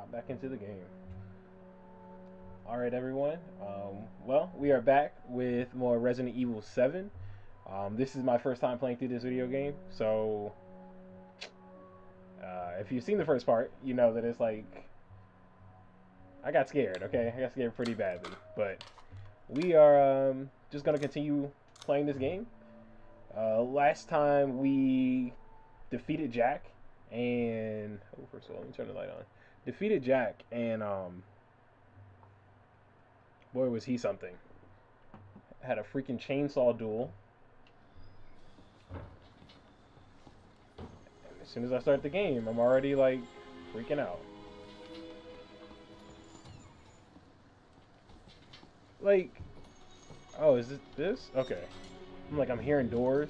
hop back into the game. Alright everyone, well, we are back with more Resident Evil 7. This is my first time playing through this video game, so if you've seen the first part, you know that it's like, I got scared, okay? I got scared pretty badly, but we are just going to continue playing this game. Last time we defeated Jack and, oh, first of all, let me turn the light on. Defeated Jack and, boy, was he something. Had a freaking chainsaw duel. And as soon as I start the game, I'm already, like, freaking out. Like, oh, is it this? Okay. I'm like, I'm hearing doors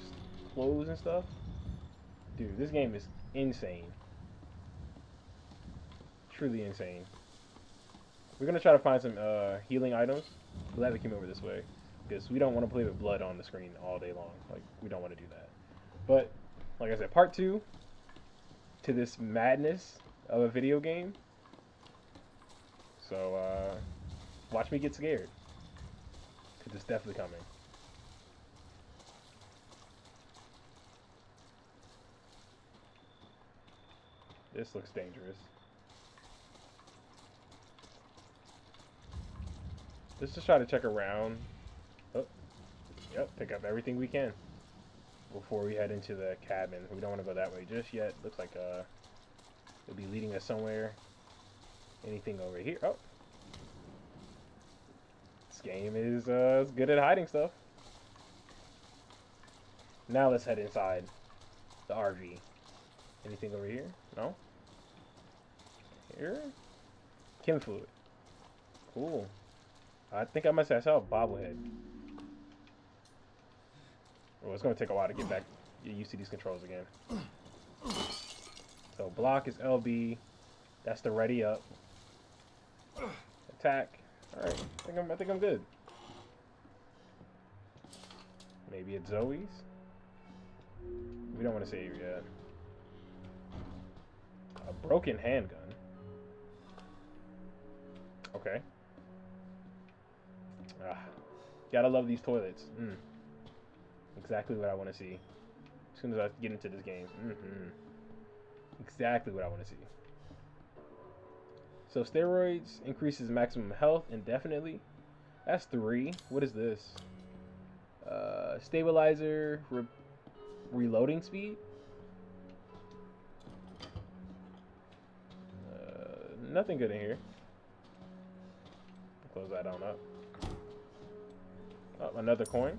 close and stuff. Dude, this game is insane. Truly insane. We're going to try to find some healing items. Glad we came over this way, because we don't want to play with blood on the screen all day long. Like, we don't want to do that. But, like I said, part two to this madness of a video game. So, watch me get scared, because it's definitely coming. This looks dangerous. Let's just try to check around. Oh, yep, pick up everything we can before we head into the cabin. We don't want to go that way just yet. Looks like it'll be leading us somewhere. Anything over here? Oh, this game is good at hiding stuff. Now let's head inside the RV. Anything over here? No. Here, chem fluid. Cool. I think I must have saw a bobblehead. Oh, it's going to take a while to get back used to these controls again. So block is LB. That's the ready up. Attack. All right. I think I'm good. Maybe it's Zoe's. We don't want to save yet. A broken handgun. Okay. Ah, gotta love these toilets. Exactly what I want to see. As soon as I get into this game. Exactly what I want to see. So steroids increases maximum health indefinitely. That's 3. What is this? Stabilizer, reloading speed. Nothing good in here. Close that on up. Oh, another coin.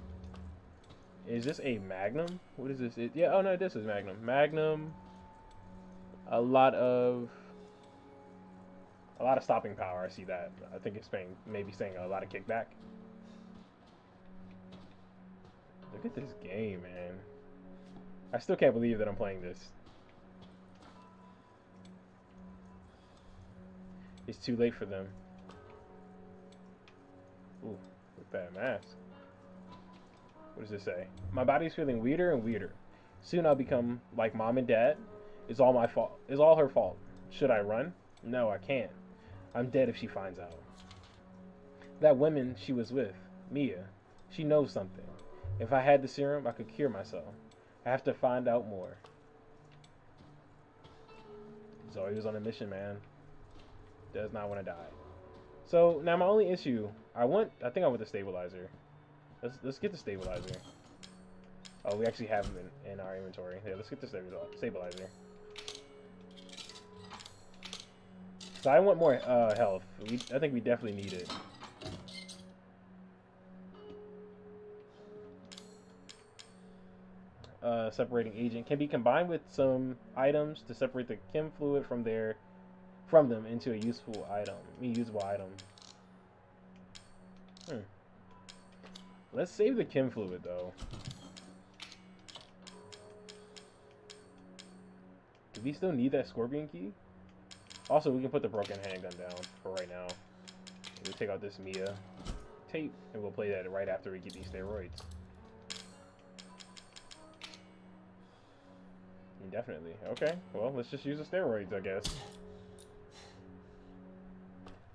Is this a Magnum? What is this? Yeah, oh no, this is Magnum. Magnum. A lot of stopping power. I see that. I think it's saying, maybe saying a lot of kickback. Look at this game, man. I still can't believe that I'm playing this. It's too late for them. Ooh, look at that mask. What does it say? My body's feeling weirder and weirder. Soon I'll become like mom and dad. It's all my fault. It's all her fault. Should I run? No, I can't. I'm dead if she finds out. That woman she was with, Mia, she knows something. If I had the serum, I could cure myself. I have to find out more. Zoe was on a mission, man. Does not want to die. So now my only issue, I think I want the stabilizer. Let's get the stabilizer. Oh, we actually have them in our inventory. Yeah, let's get the stabilizer. So I want more health. I think we definitely need it. Separating agent can be combined with some items to separate the chem fluid from them into a useful item. Let's save the chem fluid, though. Do we still need that scorpion key? Also, we can put the broken handgun down for right now. We'll take out this Mia tape, and we'll play that right after we get these steroids. Indefinitely. Okay, well, let's just use the steroids, I guess.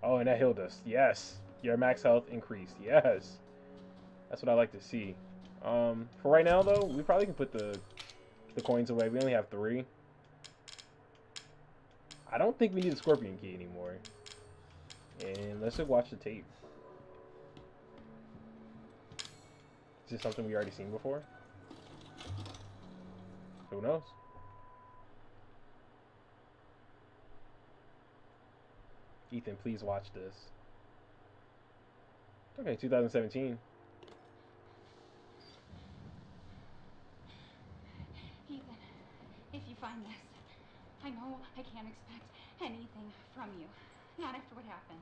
Oh, and that healed us. Yes. Your max health increased. Yes. That's what I like to see. For right now, though, we probably can put the coins away. We only have 3. I don't think we need the scorpion key anymore. And let's just watch the tape. Is this something we already seen before? Who knows? Ethan, please watch this. Okay, 2017. Ethan, if you find this, I know I can't expect anything from you. Not after what happened.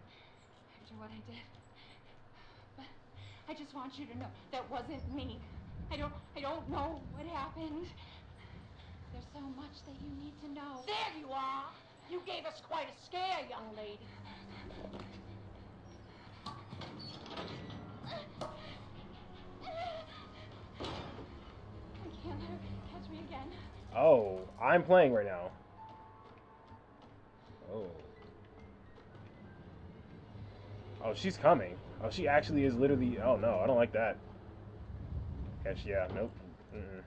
After what I did. But I just want you to know that wasn't me. I don't know what happened. There's so much that you need to know. There you are! You gave us quite a scare, young lady. I can't let her catch me again. Oh, I'm playing right now. Oh. Oh, she's coming. Oh, she actually is literally... Oh, no, I don't like that. Catch, yeah, nope. Mm-mm.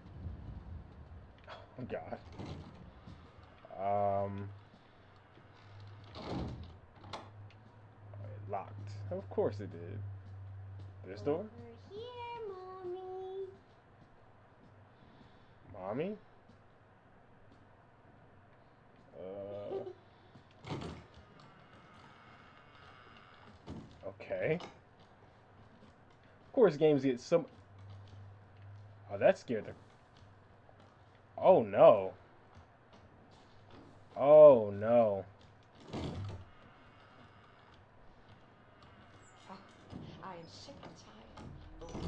Oh, God. It locked. Of course it did. This door? Over here, Mommy. Mommy? Okay. Of course games get some... Oh, that scared the... Oh, no. Oh, no. I am sick and tired.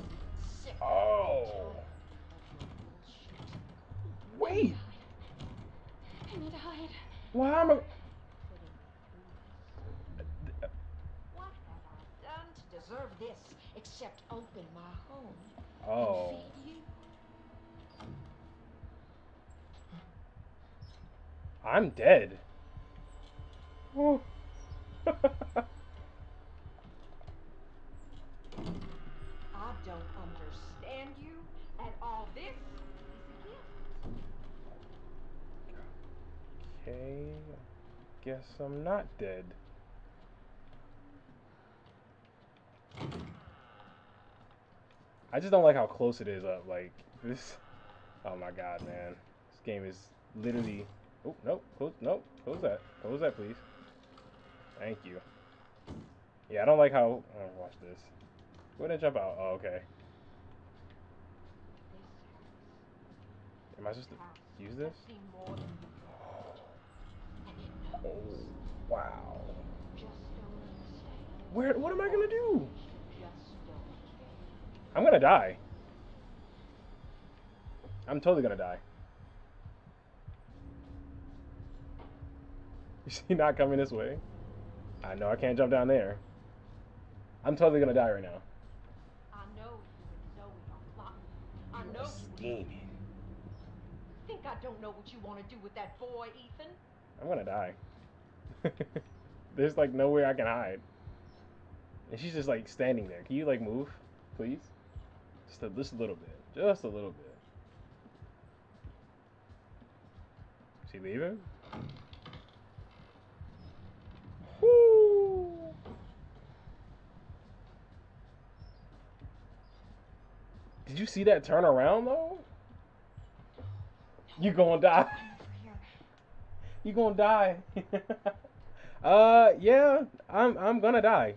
Sick. Oh. Wait. I need to hide. Why am I... What have I done to deserve this except open my home? Oh. And feed you? I'm dead. Oh. I don't understand you at all. This is a gift. Okay. Guess I'm not dead. I just don't like how close it is up. Like this. Oh my God, man. This game is literally... Oh, nope, close, nope, close that. Close that, please. Thank you. Yeah, I don't like how... Oh, watch this. Go ahead and jump out. Oh, okay. Am I supposed to use this? Oh, wow. Where... What am I gonna do? I'm gonna die. I'm totally gonna die. Is she not coming this way? I know I can't jump down there. I'm totally gonna die right now. I know you and Zoe are plotting. I know scheming. Think I don't know what you want to do with that boy, Ethan? I'm gonna die. There's like nowhere I can hide. And she's just like standing there. Can you like move, please? Just a little bit. Just a little bit. Is she leaving? Did you see that turn around though? You gonna die. You gonna die. Yeah, I'm gonna die.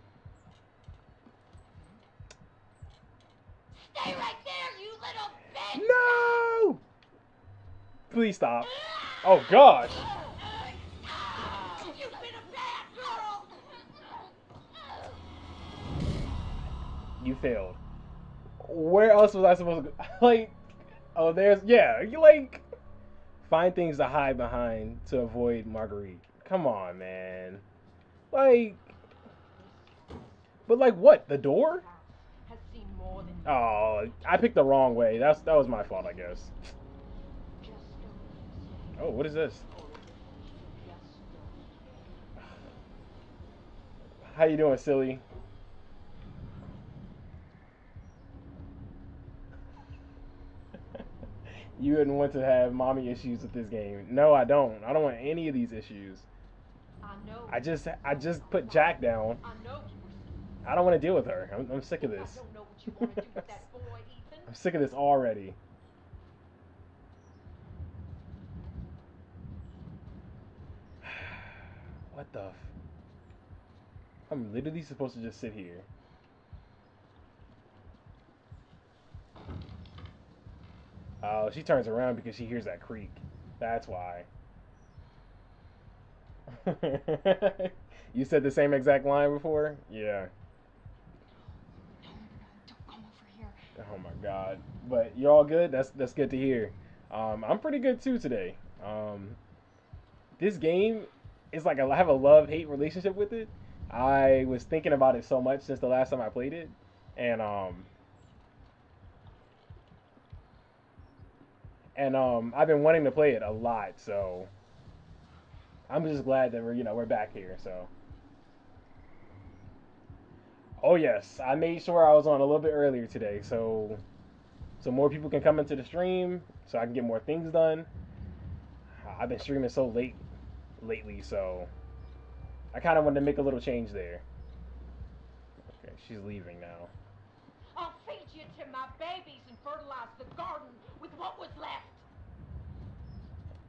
Stay right there, you little bitch! No! Please stop. Oh gosh. You've been a bad girl. You failed. Where else was I supposed to go? Like, oh, there's, yeah, you like, find things to hide behind to avoid Marguerite. Come on, man. Like, but like what? The door? Oh, I picked the wrong way. That was my fault, I guess. Oh, what is this? How you doing, silly? You wouldn't want to have mommy issues with this game. No, I don't. I don't want any of these issues. I know. I just put Jack down. I know. I don't want to deal with her. I'm sick of this. I don't know what you want to do with that boy, Ethan. I'm sick of this already. What the f... I'm literally supposed to just sit here. Oh, she turns around because she hears that creak. That's why. You said the same exact line before? Yeah. No, don't come over here. Oh my god. But you're all good? That's good to hear. I'm pretty good too today. This game is like I have a love-hate relationship with it. I was thinking about it so much since the last time I played it, and I've been wanting to play it a lot, so I'm just glad that we're back here. So, oh yes, I made sure I was on a little bit earlier today, so more people can come into the stream, so I can get more things done. I've been streaming so late lately, so I kind of wanted to make a little change there. Okay, she's leaving now. I'll feed you to my babies and fertilize the garden with what was left.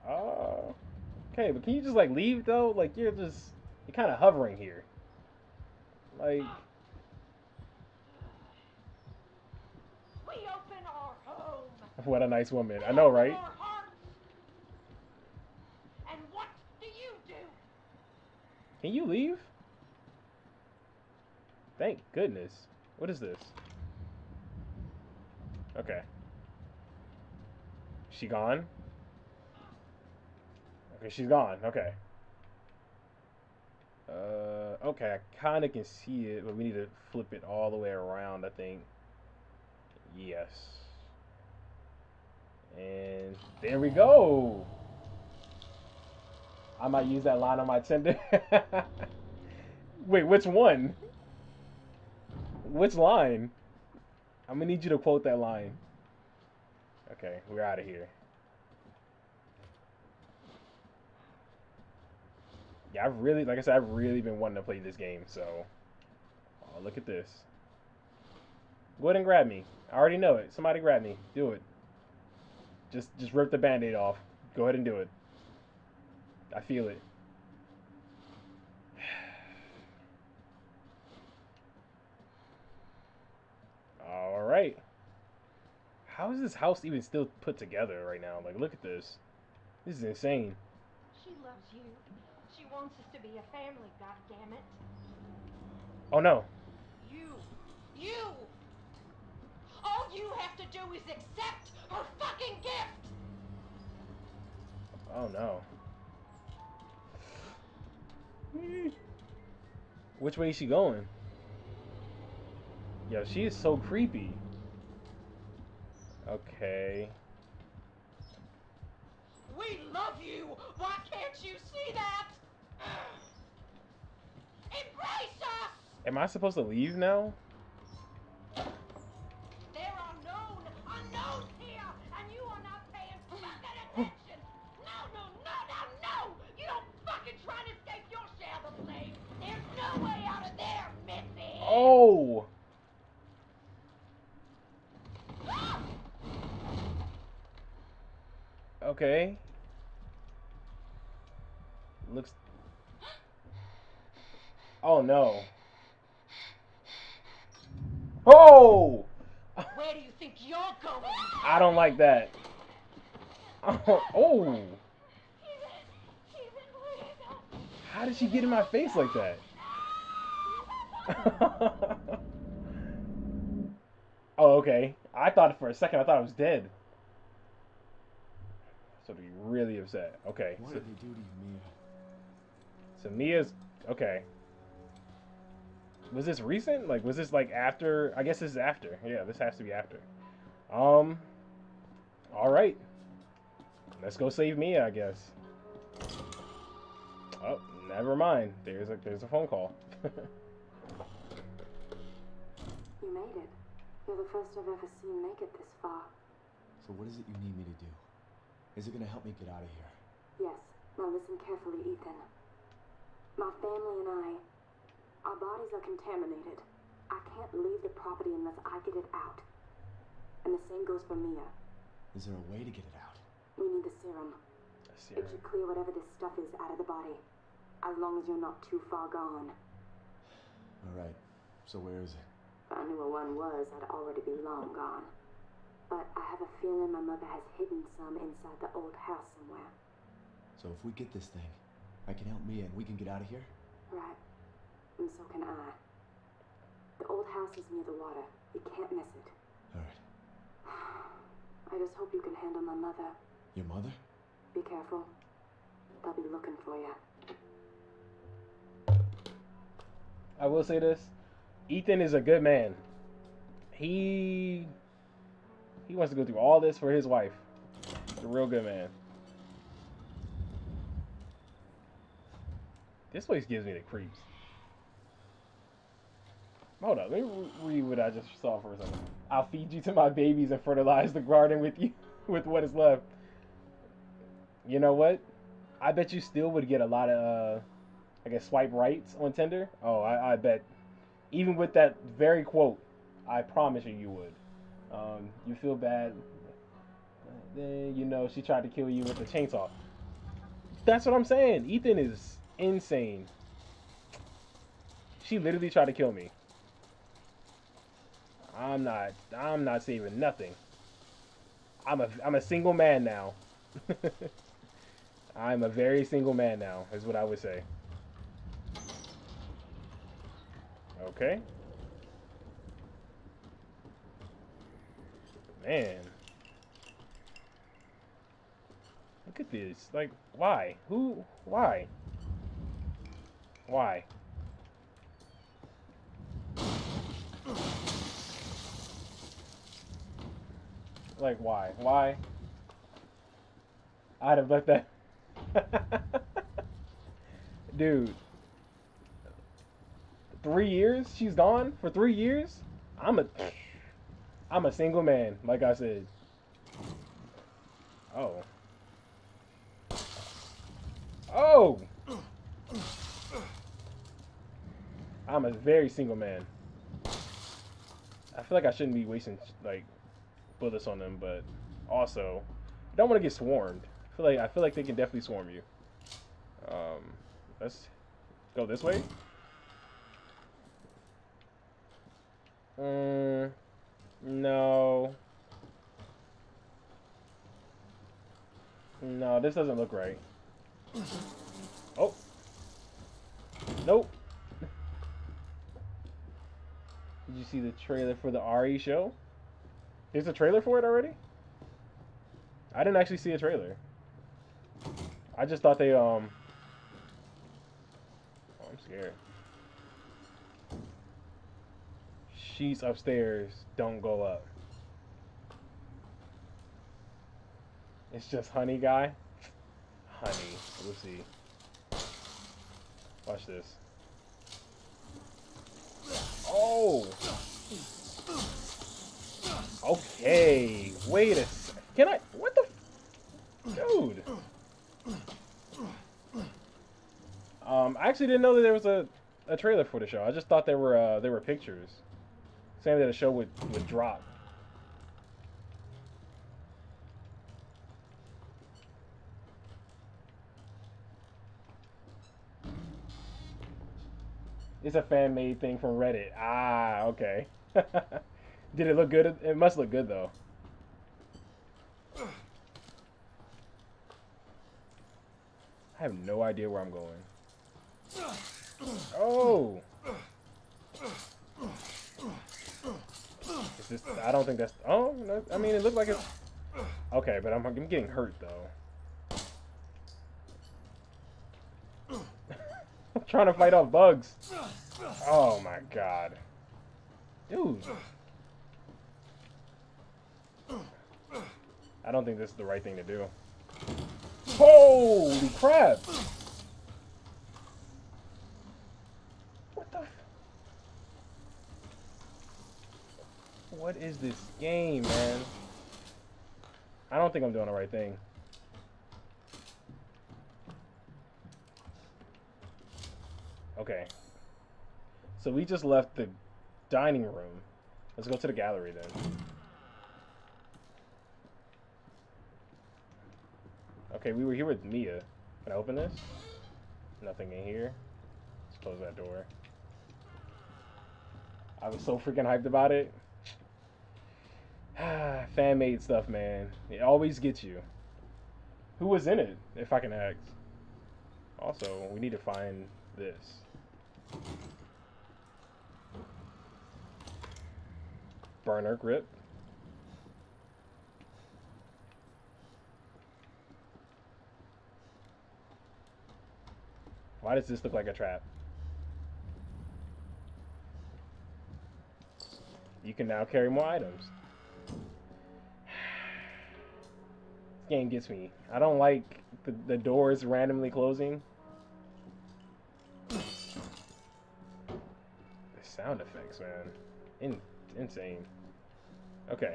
Oh. Okay, but can you just, like, leave, though? Like, you're kind of hovering here. Like... We open our home. What a nice woman. I know, right? Can you leave? Thank goodness. What is this? Okay. She gone? Okay, she's gone. Okay. Okay, I kind of can see it, but we need to flip it all the way around, I think. Yes. And there we go! I might use that line on my Tinder. Wait, which one? Which line? I'm gonna need you to quote that line. Okay, we're out of here. Yeah, like I said, I've really been wanting to play this game, so... Oh, look at this. Go ahead and grab me. I already know it. Somebody grab me. Do it. Just rip the band-aid off. Go ahead and do it. I feel it. Alright. How is this house even still put together right now? Like, look at this. This is insane. She loves you. She wants us to be a family, goddammit. Oh no. You! All you have to do is accept her fucking gift! Oh no. Which way is she going? Yo, she is so creepy. Okay. We love you! Why can't you see that? Embrace us! Am I supposed to leave now? There are known unknowns here, and you are not paying fucking attention! No! You don't fucking try to escape your share of the blame! There's no way out of there, Missy! Oh! Okay. Looks... Oh, no. Oh! Where do you think you're going? I don't like that. Oh! How did she get in my face like that? Oh, okay. I thought for a second I was dead. So to be really upset. Okay. What did they do to Mia? So Mia's okay. Was this recent? Like, was this like after? I guess this is after. Yeah, this has to be after. All right. Let's go save Mia, I guess. Oh, never mind. There's a phone call. You made it. You're the first I've ever seen make it this far. So what is it you need me to do? Is it gonna help me get out of here? Yes. Now listen carefully, Ethan. My family and I, our bodies are contaminated. I can't leave the property unless I get it out. And the same goes for Mia. Is there a way to get it out? We need the serum. A serum. It should clear whatever this stuff is out of the body. As long as you're not too far gone. Alright, so where is it? If I knew where one was, I'd already be long gone. But I have a feeling my mother has hidden some inside the old house somewhere. So if we get this thing, I can help Mia and we can get out of here? Right. And so can I. The old house is near the water. You can't miss it. Alright. I just hope you can handle my mother. Your mother? Be careful. They'll be looking for you. I will say this. Ethan is a good man. He wants to go through all this for his wife. He's a real good man. This place gives me the creeps. Hold up, let me read what I just saw for a second. I'll feed you to my babies and fertilize the garden with you with what is left. You know what? I bet you still would get a lot of I guess swipe rights on Tinder. Oh, I bet. Even with that very quote, I promise you, you would. You feel bad. Then, you know, she tried to kill you with a chainsaw. That's what I'm saying. Ethan is insane. She literally tried to kill me. I'm not saving nothing. I'm a single man now. I'm a very single man now, is what I would say. Okay. Man. Look at this. Like, why? Who? Why? Why? Like, why? Why? I'd have left that. Dude. 3 years? She's gone for 3 years? I'm a single man, like I said. Oh. Oh! I'm a very single man. I feel like I shouldn't be wasting, like, bullets on them, but also, I don't want to get swarmed. I feel like they can definitely swarm you. Let's go this way. No. No, this doesn't look right. Oh. Nope. Did you see the trailer for the RE show? There's a trailer for it already? I didn't actually see a trailer. I just thought they, Oh, I'm scared. She's upstairs. Don't go up. It's just honey guy. Honey. We'll see. Watch this. Oh. Okay. Wait a second. Can I? What the? Dude. I actually didn't know that there was a trailer for the show. I just thought there were pictures. Saying that a show would drop. It's a fan-made thing from Reddit. Ah, okay. Did it look good? It must look good, though. I have no idea where I'm going. Oh! Is this, I don't think that's... Oh, no, I mean, it looked like it's... Okay, but I'm getting hurt, though. I'm trying to fight off bugs. Oh, my God. Dude. I don't think this is the right thing to do. Holy crap! What the... What is this game, man? I don't think I'm doing the right thing. Okay. So we just left the dining room. Let's go to the gallery then. Okay, we were here with Mia. Can I open this? Nothing in here. Let's close that door. I was so freaking hyped about it. Fan-made stuff, man. It always gets you. Who was in it, if I can ask? Also, we need to find this. Burner grip. Why does this look like a trap? You can now carry more items. This game gets me. I don't like the doors randomly closing. The sound effects, man. Insane. Okay.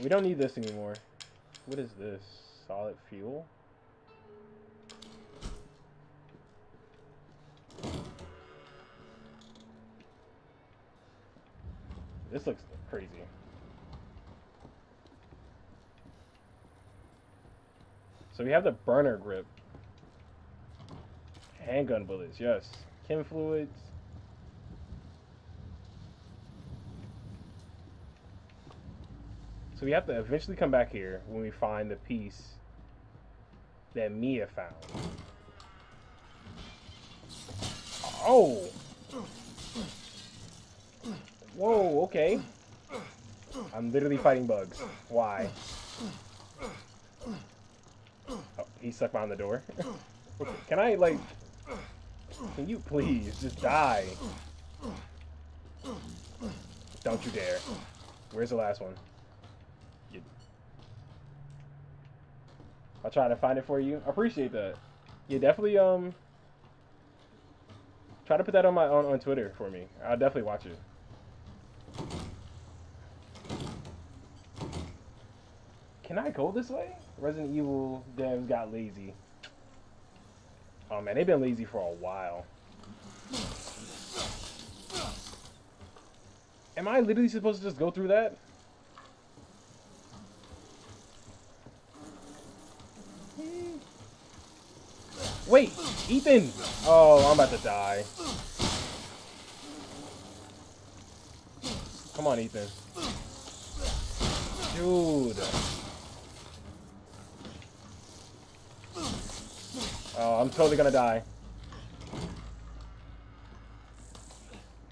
We don't need this anymore. What is this? Solid fuel? This looks crazy. So we have the burner grip. Handgun bullets, yes. Chem fluids. So we have to eventually come back here when we find the piece that Mia found. Oh! Whoa, okay. I'm literally fighting bugs. Why? Oh, he's stuck behind the door. Okay, can I, like... Can you please just die? Don't you dare. Where's the last one? I'll try to find it for you. I appreciate that. Yeah, definitely try to put that on my on Twitter for me. I'll definitely watch it. Can I go this way? Resident Evil devs got lazy. Oh man, they've been lazy for a while. Am I literally supposed to just go through that? Wait, Ethan! Oh, I'm about to die. Come on, Ethan. Dude. Oh, I'm totally gonna die.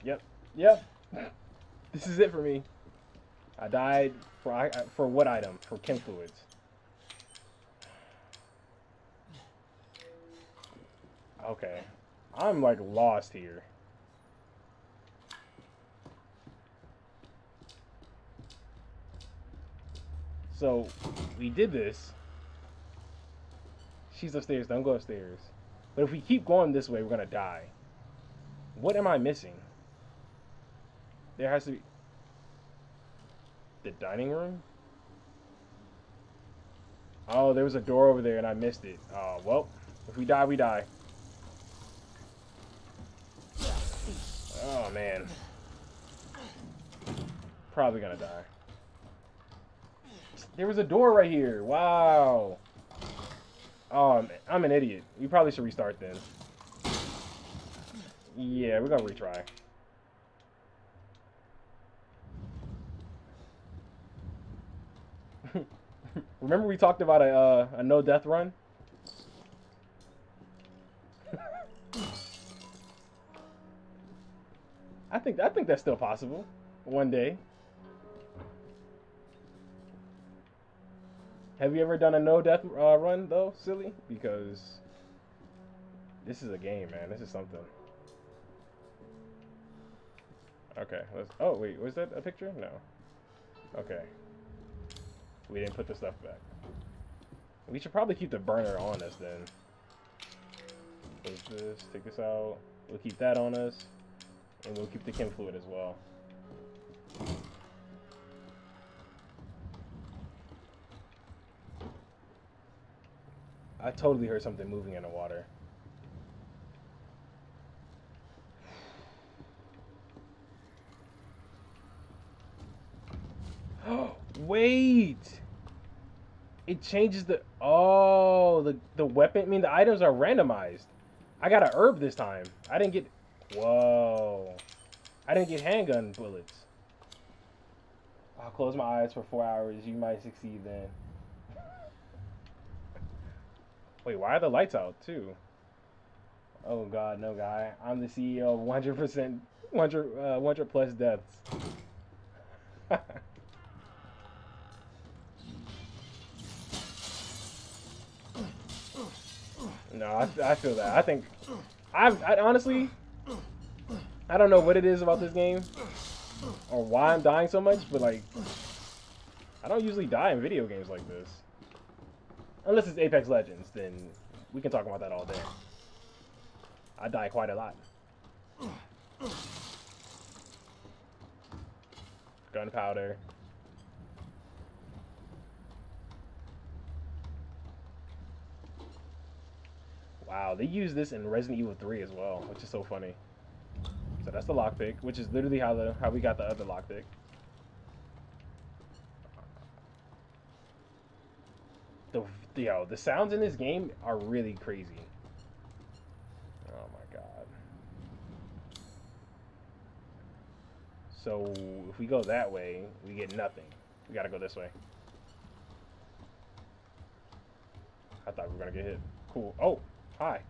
Yep, yep. This is it for me. I died for what item? For chem fluids. Okay, I'm like lost here. So, we did this. She's upstairs, don't go upstairs. But if we keep going this way, we're gonna die. What am I missing? There has to be... The dining room? Oh, there was a door over there and I missed it. Oh, well, if we die, we die. Oh, man. Probably gonna die. There was a door right here. Wow. Oh, man. I'm an idiot. You probably should restart then. Yeah, we're gonna retry. Remember we talked about a no-death run? I think that's still possible one day. Have you ever done a no-death run though, silly? Because this is a game, man. This is something. Okay. Let's. Oh wait, was that a picture? No. Okay. We didn't put the stuff back. We should probably keep the burner on us then. Close this, take this out. We'll keep that on us. And we'll keep the chem fluid as well. I totally heard something moving in the water. Wait! It changes the... Oh, the weapon... I mean, the items are randomized. I got a herb this time. I didn't get... Whoa. I didn't get handgun bullets. I'll close my eyes for 4 hours. You might succeed then. Wait, why are the lights out, too? Oh, God, no, guy. I'm the CEO of 100%... 100 plus deaths. No, I feel that. I think... I honestly... I don't know what it is about this game or why I'm dying so much, but like I don't usually die in video games like this. Unless it's Apex Legends, then we can talk about that all day. I die quite a lot. Gunpowder. Wow, they use this in Resident Evil 3 as well, which is so funny. So that's the lockpick, which is literally how we got the other lockpick. Yo, the sounds in this game are really crazy. Oh my god. So if we go that way, we get nothing. We gotta go this way. I thought we were gonna get hit. Cool. Oh, hi.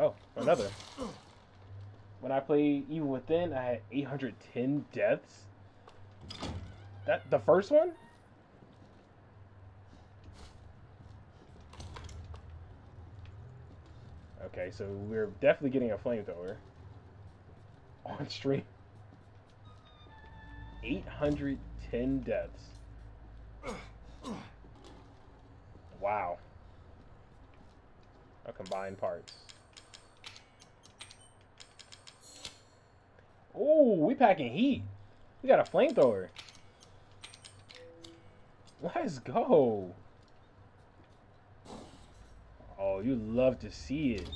Oh, another. When I played Evil Within, I had 810 deaths. That the first one? Okay, so we're definitely getting a flamethrower on stream. 810 deaths. Wow. A combined parts. Oh, we packing heat. We got a flamethrower. Let's go. Oh, you love to see it.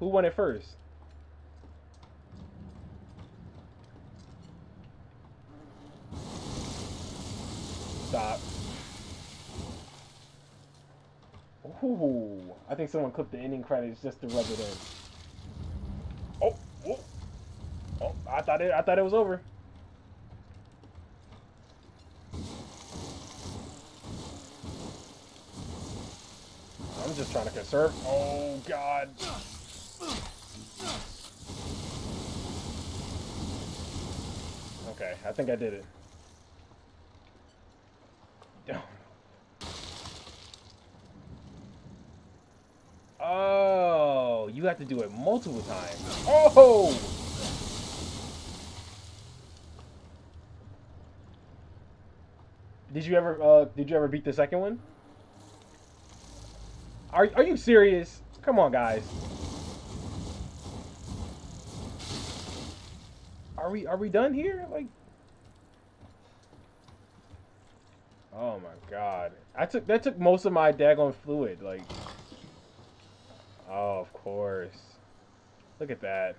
Who won it first? Stop. Ooh, I think someone clipped the ending credits just to rub it in. Oh, I thought it was over. I'm just trying to conserve. Oh god. Okay, I think I did it. Oh, you have to do it multiple times. Oh. Did you ever beat the second one? Are you serious? Come on, guys. Are we done here? Like, oh my god, that took most of my daggone fluid. Like, oh, of course. Look at that.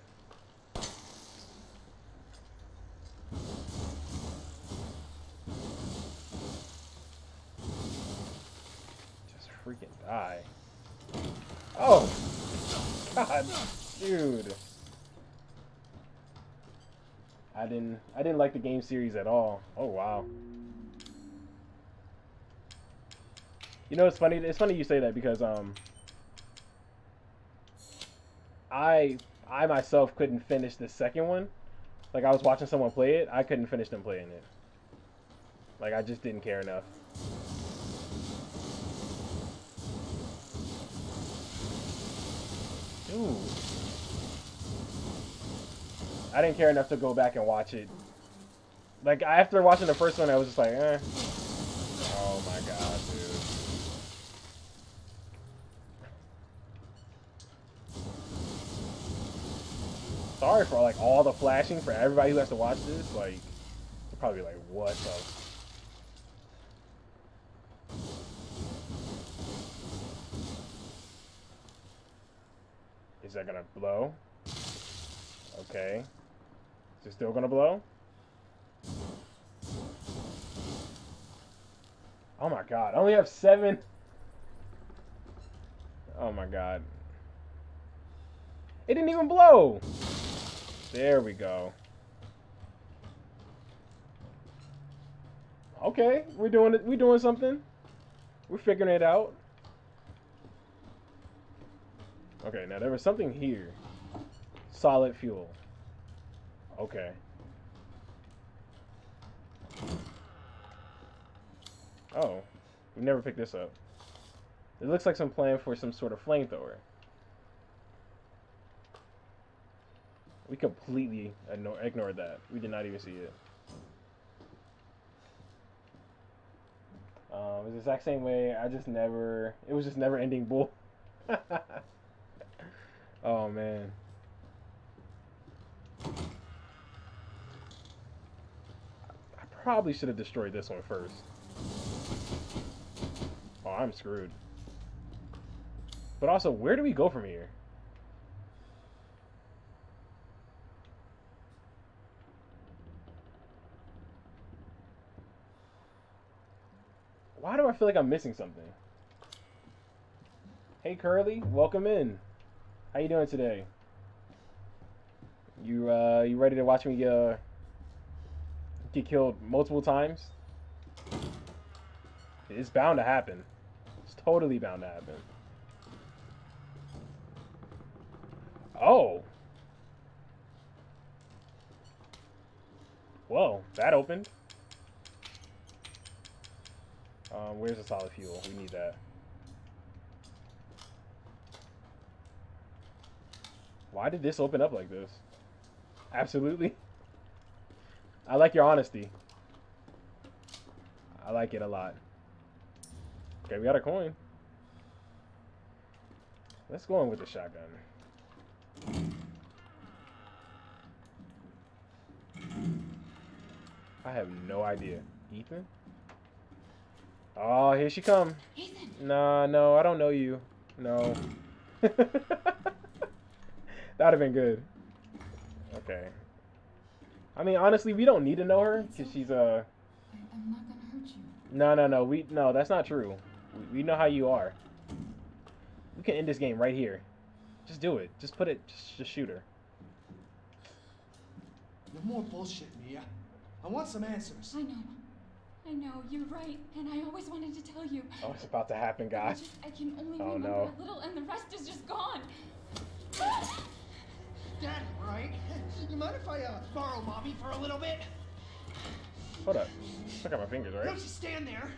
Freaking die. Oh! God, dude. I didn't like the game series at all. Oh wow. You know, it's funny you say that because I myself couldn't finish the second one. Like, I was watching someone play it, I couldn't finish them playing it. Like, I just didn't care enough. Ooh. I didn't care enough to go back and watch it. Like, after watching the first one, I was just like, eh. Oh my god, dude. sorry for like all the flashing for everybody who has to watch this. Like, they're probably like, what the? Is that gonna blow? Okay. Is it still gonna blow? Oh my god, I only have 7. Oh my god. It didn't even blow. There we go. Okay, we're doing it. We're doing something. We're figuring it out. Okay, now there was something here. Solid fuel. Okay. Oh, we never picked this up. It looks like some plan for some sort of flamethrower. We completely ignored that. We did not even see it. It was the exact same way. It was just never ending bull. Oh man. I probably should have destroyed this one first. Oh, I'm screwed. But also, where do we go from here? Why do I feel like I'm missing something? Hey Curly, welcome in. How you doing today? You ready to watch me get killed multiple times? It's bound to happen. It's totally bound to happen. Oh. Whoa, that opened. Where's the solid fuel? We need that. Why did this open up like this? Absolutely. I like your honesty. I like it a lot. Okay, we got a coin. Let's go in with the shotgun. I have no idea. Ethan? Oh, here she come. Ethan. Nah, no, I don't know you. No. That would have been good. Okay. I mean, honestly, we don't need to know her because she's a. I'm not gonna hurt you. No. No, that's not true. We know how you are. We can end this game right here. Just do it. Just put it. Just shoot her. No more bullshit, Mia. I want some answers. I know. You're right, and I always wanted to tell you. Oh, it's about to happen, guys. I can only remember a little, and the rest is just gone. Dad, right? You mind if I borrow mommy for a little bit? Hold up. I got my fingers, right? Don't just stand there.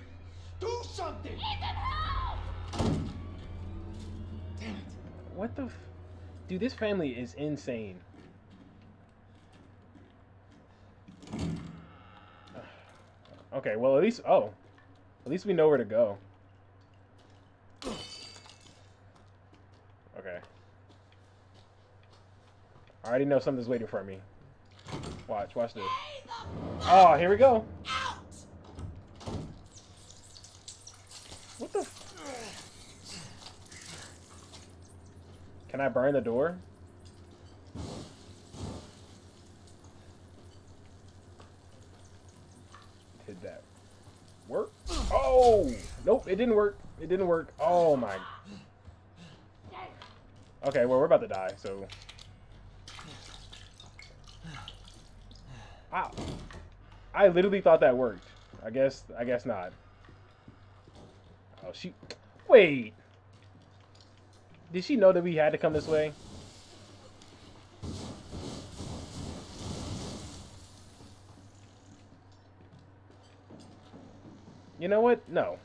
Do something. Ethan, help! Damn it. What the f... Dude, this family is insane. Okay, well, at least... Oh. At least we know where to go. Okay. I already know something's waiting for me. Watch this. Oh, here we go. What the f... Can I burn the door? Did that work? Oh! Nope, it didn't work. It didn't work. Oh my... Okay, well, we're about to die, so... Wow. I literally thought that worked. I guess not. Oh, she... Wait! Did she know that we had to come this way? You know what? No.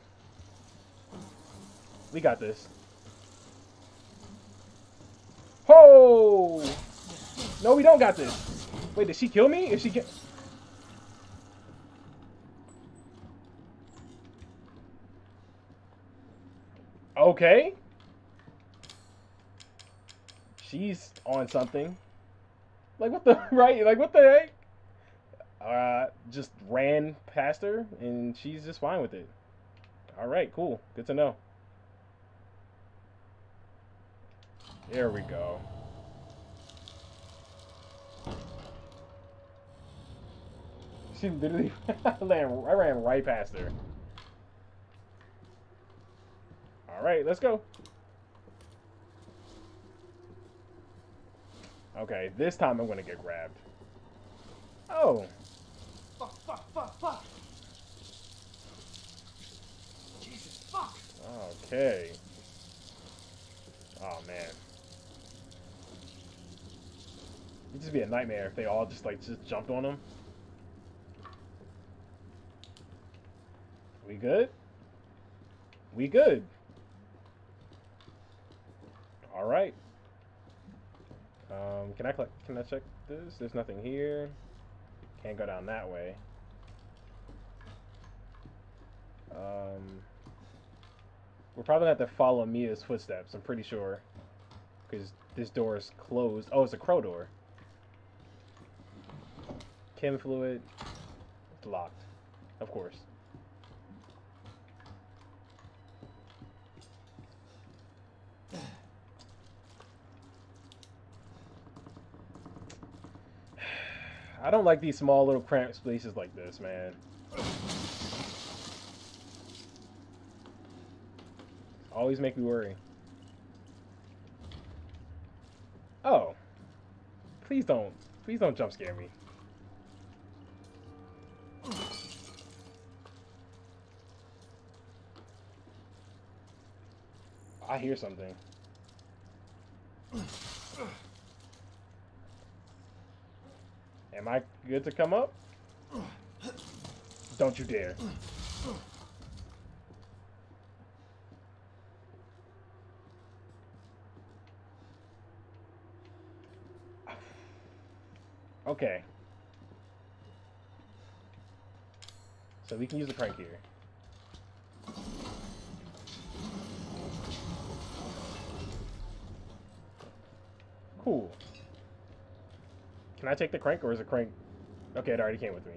We got this. Ho! No, we don't got this. Wait, did she kill me? If she get... Okay. She's on something. Like, what the, right? Like, what the heck? Just ran past her, and she's just fine with it. Alright, cool. Good to know. There we go. She literally I ran right past her. Alright, let's go. Okay, this time I'm gonna get grabbed. Oh. Fuck, fuck, fuck, fuck. Jesus, fuck. Okay. Oh, man. It'd just be a nightmare if they all just, like, just jumped on him. We good? We good. Alright. Can I check this? There's nothing here. Can't go down that way. We're probably gonna have to follow Mia's footsteps, I'm pretty sure. Because this door is closed. Oh, it's a crow door. Chem fluid. It's locked. Of course. I don't like these small little cramped spaces like this, man. Always make me worry. Oh. Please don't jump scare me. I hear something. Am I good to come up? Don't you dare. Okay. So we can use the crank here. Cool. Can I take the crank, or is the crank... Okay, it already came with me.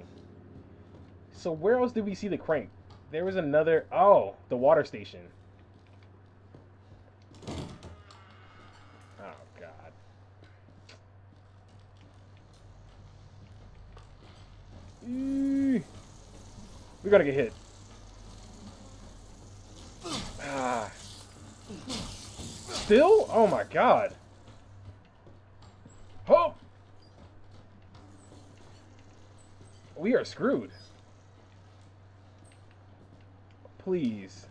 So where else did we see the crank? There was another... Oh, the water station. Oh, God. Eee. We gotta get hit. Ah. Still? Oh, my God. Oh! We are screwed. Please.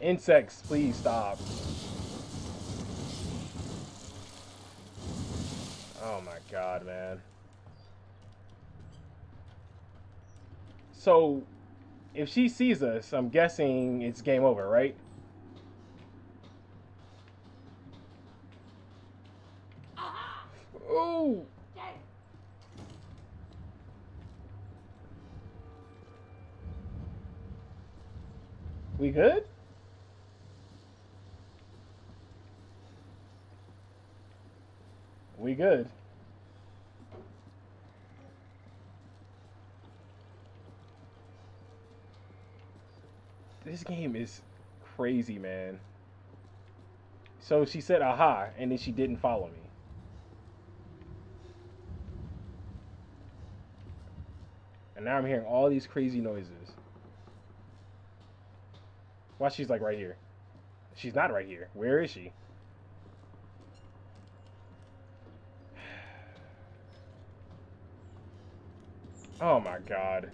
Insects, please stop. Oh my God, man. So, if she sees us, I'm guessing it's game over, right? Oh! We good? We good. This game is crazy, man. So she said aha, and then she didn't follow me. And now I'm hearing all these crazy noises. Why she's like right here? She's not right here. Where is she? Oh my God.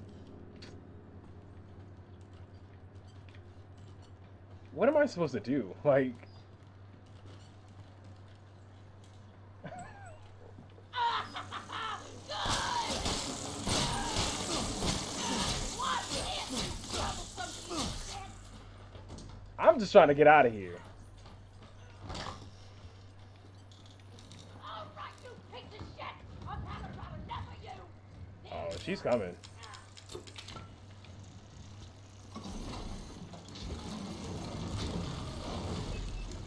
What am I supposed to do? Like, I'm just trying to get out of here. All right, you piece of shit. I've had enough of you. Oh, she's coming.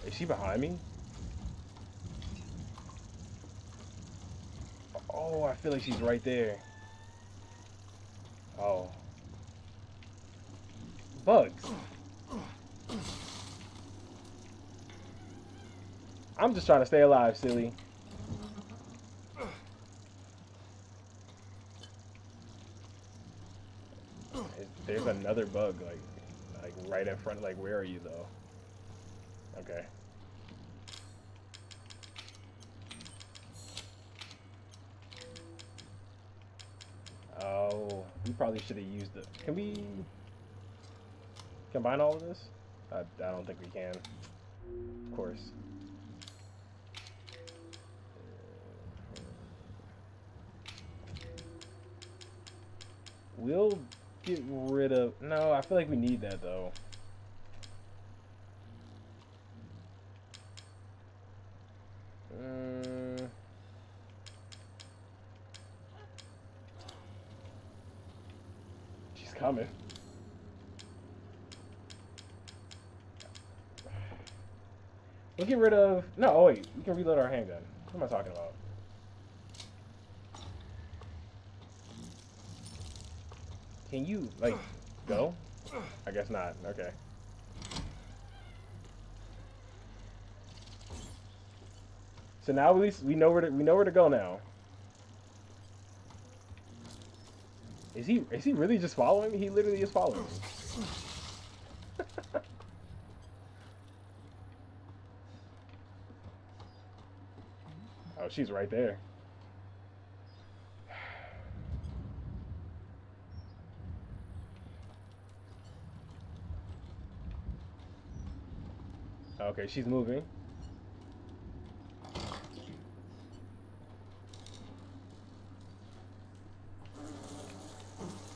Is she behind me? Oh, I feel like she's right there. Oh. Bugs. I'm just trying to stay alive, silly. There's another bug, like right in front. Like, where are you, though? Okay. Oh, we probably should have used the... Can we combine all of this? I don't think we can. Of course. We'll get rid of... No, I feel like we need that, though. She's coming. We'll get rid of... No, oh wait. We can reload our handgun. What am I talking about? Can you, like, go? I guess not. Okay. So now at least we know where to go now. Is he really just following me? He literally is following me. Oh, she's right there. Okay, she's moving.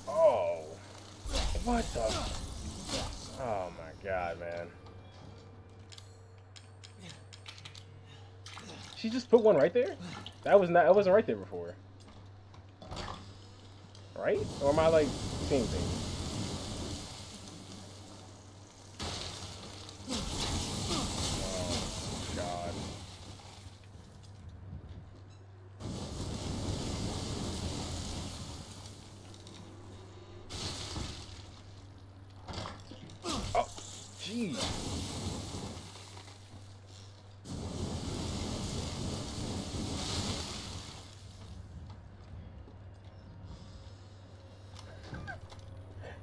Oh. What the? Oh my god, man. She just put one right there? That wasn't right there before. Right? Or am I like seeing things?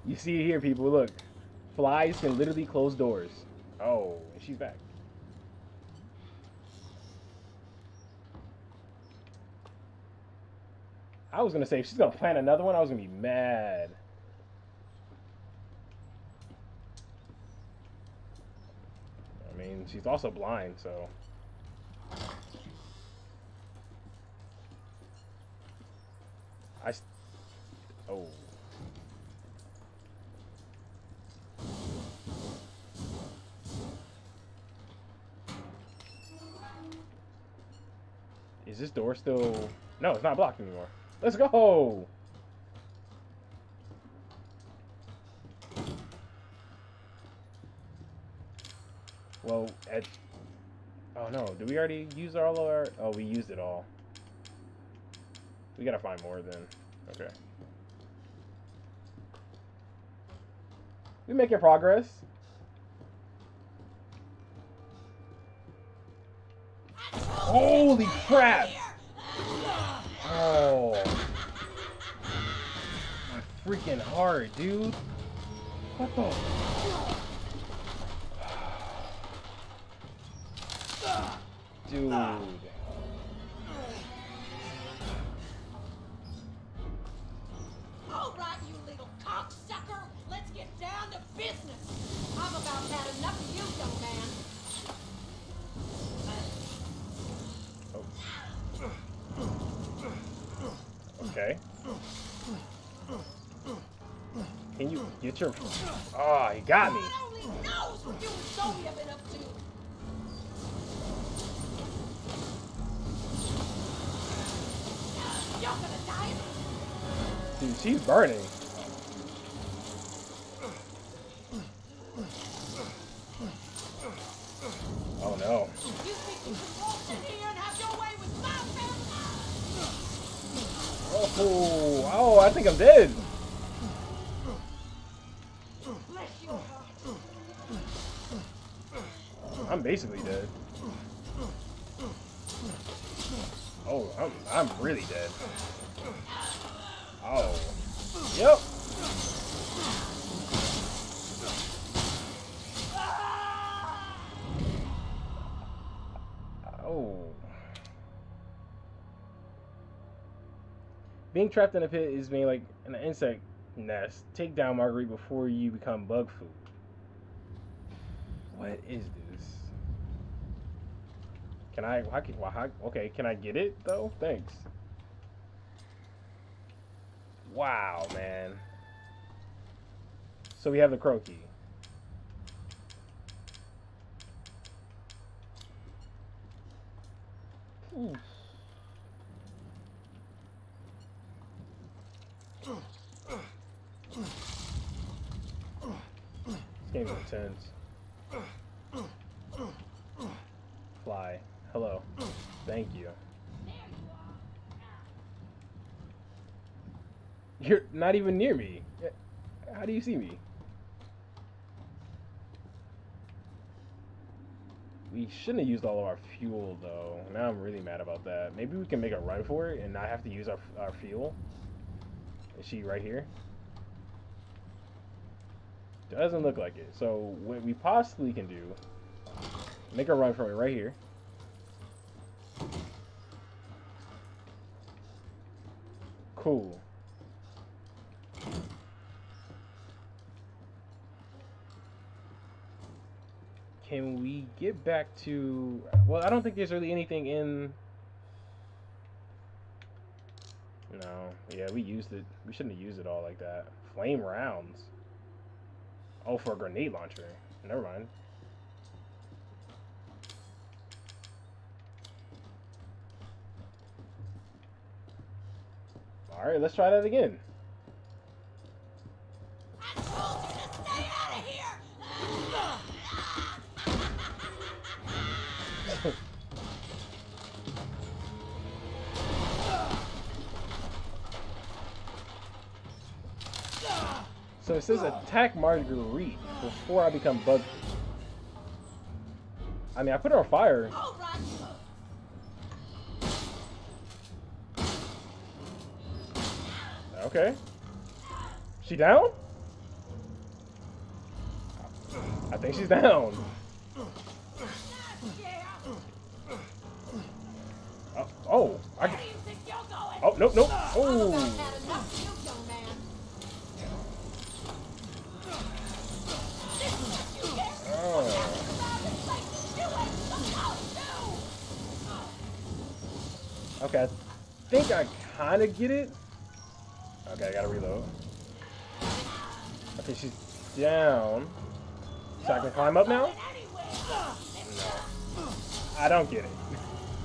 You see it here, people. Look, flies can literally close doors. Oh, and she's back. I was gonna say if she's gonna plant another one, I was gonna be mad. I mean, she's also blind, so. Oh. Is this door still... No, it's not blocked anymore. Let's go! Well, at... Oh no, did we already use all of our... Oh, we used it all. We gotta find more then. Okay. We making progress. Holy crap! Oh. My freaking heart, dude. What the? Dude. Alright, you little cocksucker. Let's get down to business. I'm about had enough of you, young man. Okay. Can you get your... Oh, he got me. God only knows what you and Zoe have been up to. You're gonna die. Dude, she's burning. Oh no. You think you can walk in here and have your way with my family? Oh, oh, I think I'm dead. I'm basically dead. Oh, I'm really dead. Oh. Yep. Oh. Being trapped in a pit is being like an insect nest. Take down Marguerite before you become bug food. What is this? Can I? Okay, can I get it though? Thanks. Wow, man. So we have the crow key. Ooh. This game is intense. Fly. Hello. Thank you. You're not even near me. How do you see me? We shouldn't have used all of our fuel, though. Now I'm really mad about that. Maybe we can make a run for it and not have to use our fuel. Is she right here? Doesn't look like it. So what we possibly can do, make a run for it right here. Cool. Can we get back to... Well, I don't think there's really anything in... No. Yeah, we used it. We shouldn't have used it all like that. Flame rounds. Oh, for a grenade launcher. Never mind. Alright, let's try that again. I told you to stay out of here! So it says attack Marguerite before I become bug. I mean, I put her on fire. Okay. She down? I think she's down. Oh. Oh, nope, nope. Oh. Okay, I think I kind of get it. Okay, I gotta reload. Okay, she's down. So I can climb up now? No. I don't get it.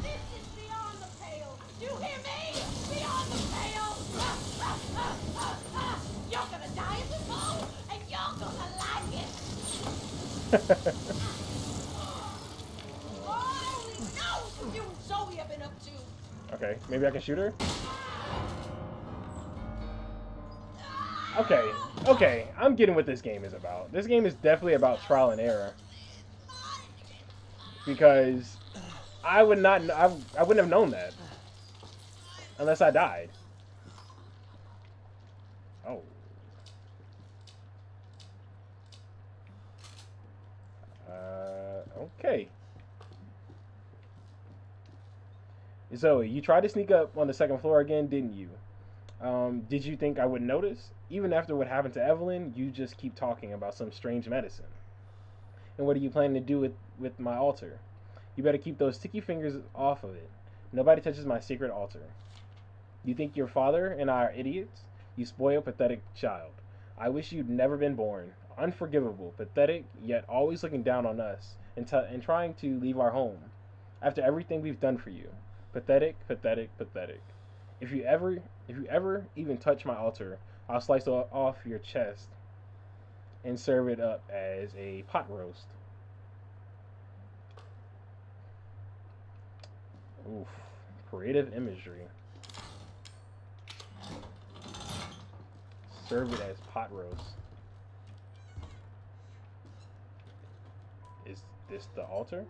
This is beyond the pale. You hear me? Beyond the pale. You're gonna die in the bowl, and you're gonna like it. Oh, no! You and Zoe have been up to. Okay, maybe I can shoot her? Okay, okay, I'm getting what this game is about. This game is definitely about trial and error. Because I wouldn't have known that. Unless I died. Oh. Okay. Zoe, you tried to sneak up on the second floor again, didn't you? Did you think I would notice? Even after what happened to Evelyn, you just keep talking about some strange medicine. And what are you planning to do with my altar? You better keep those sticky fingers off of it. Nobody touches my sacred altar. You think your father and I are idiots? You spoiled, pathetic child. I wish you'd never been born. Unforgivable, pathetic, yet always looking down on us and trying to leave our home. After everything we've done for you. Pathetic, pathetic, pathetic. If you ever even touch my altar, I'll slice off your chest and serve it up as a pot roast. Oof. Creative imagery. serve it as pot roast. Is this the altar?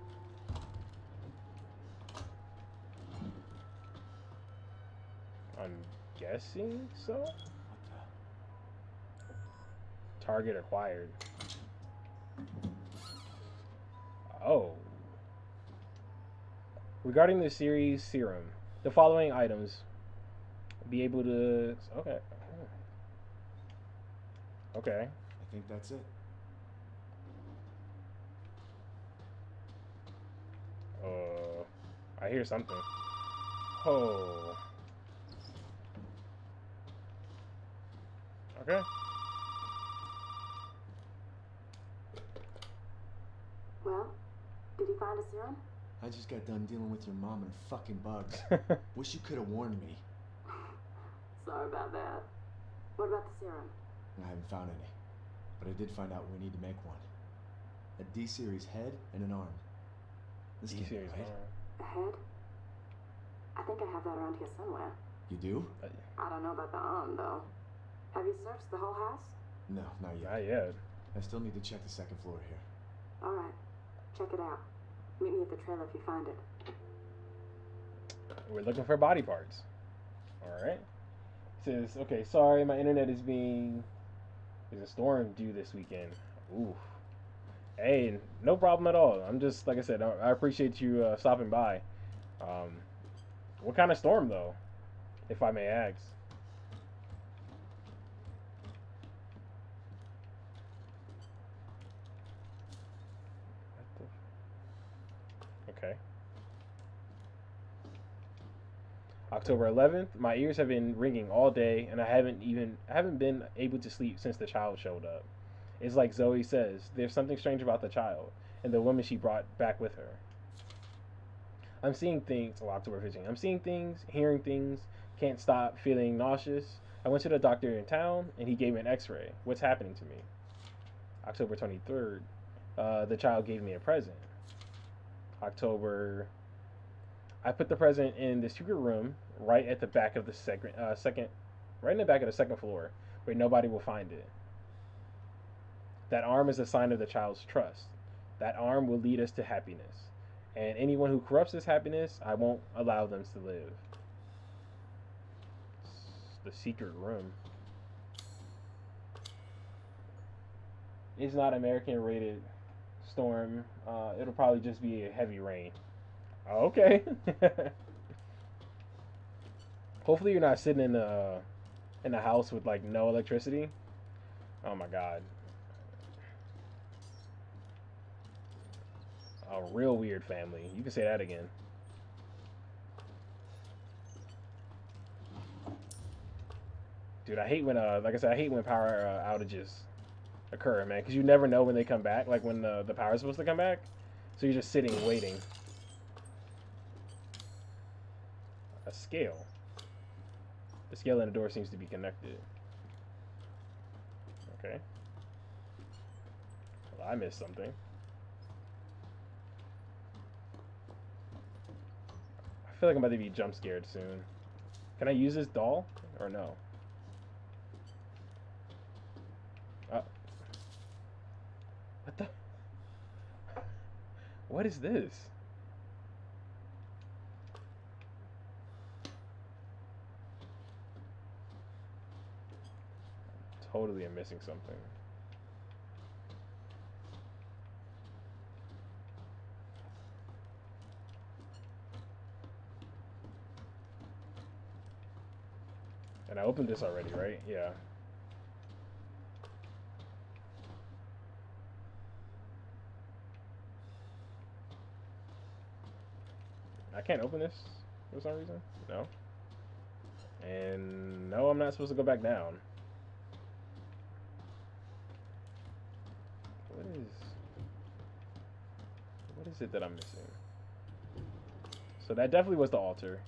I'm guessing so. Target acquired. Oh. Regarding the series serum, the following items be able to. Okay. Okay. I think that's it. I hear something. Oh. Okay. Well, did he find a serum? I just got done dealing with your mom and her fucking bugs. Wish you could have warned me. Sorry about that. What about the serum? I haven't found any, but I did find out we need to make one. A D-series head and an arm. This D-series head? A head? I think I have that around here somewhere. You do? I don't know about the arm, though. Have you searched the whole house? No, not yet. Not yet. I still need to check the second floor here. All right. Check it out. Meet me at the trailer if you find it. We're looking for body parts. All right. It says, okay, sorry, my internet is being... There's a storm due this weekend. Oof. Hey, no problem at all. I'm just, like I said, I appreciate you stopping by. What kind of storm, though? If I may ask. Okay. October 11th. My ears have been ringing all day, and I haven't been able to sleep since the child showed up. It's like Zoe says, there's something strange about the child and the woman she brought back with her. I'm seeing things. Oh, October 15th. I'm seeing things, hearing things, can't stop feeling nauseous. I went to the doctor in town, and he gave me an x-ray. What's happening to me? October 23rd. The child gave me a present. October. I put the present in the secret room, right at the back of the right in the back of the second floor, where nobody will find it. That arm is a sign of the child's trust. That arm will lead us to happiness, and anyone who corrupts this happiness, I won't allow them to live. The secret room. It's not American rated. Storm, it'll probably just be a heavy rain. Okay. Hopefully you're not sitting in a house with like no electricity. Oh my god. A real weird family. You can say that again. Dude, I hate when like I said, I hate when power outages occur, man, because you never know when they come back, like when the power is supposed to come back, so you're just sitting waiting. A scale. The scale and the door seems to be connected. Okay. Well, I missed something. I feel like I'm about to be jump scared soon. Can I use this doll or no? What the? What is this? Totally am missing something. And I opened this already, right? Yeah. I can't open this for some reason. No. And no, I'm not supposed to go back down. What is it that I'm missing? So that definitely was the altar.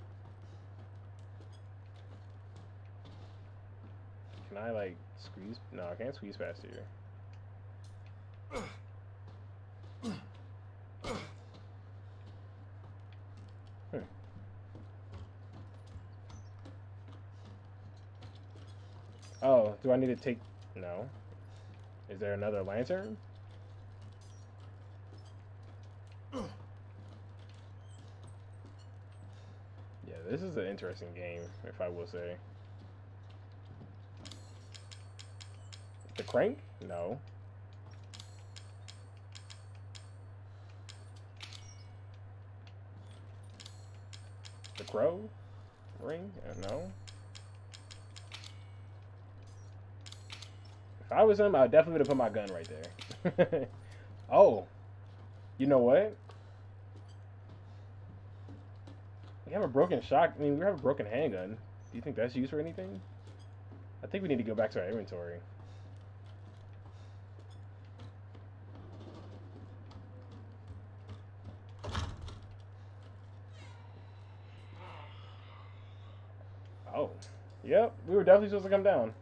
Can I like squeeze? No, I can't squeeze past here. Oh, do I need to take... No. Is there another lantern? Yeah, this is an interesting game, if I will say. The crank? No. The crow? Ring? No. If I was him, I would definitely would have put my gun right there. Oh. You know what? We have a broken shot. I mean, we have a broken handgun. Do you think that's used for anything? I think we need to go back to our inventory. Oh. Yep, we were definitely supposed to come down.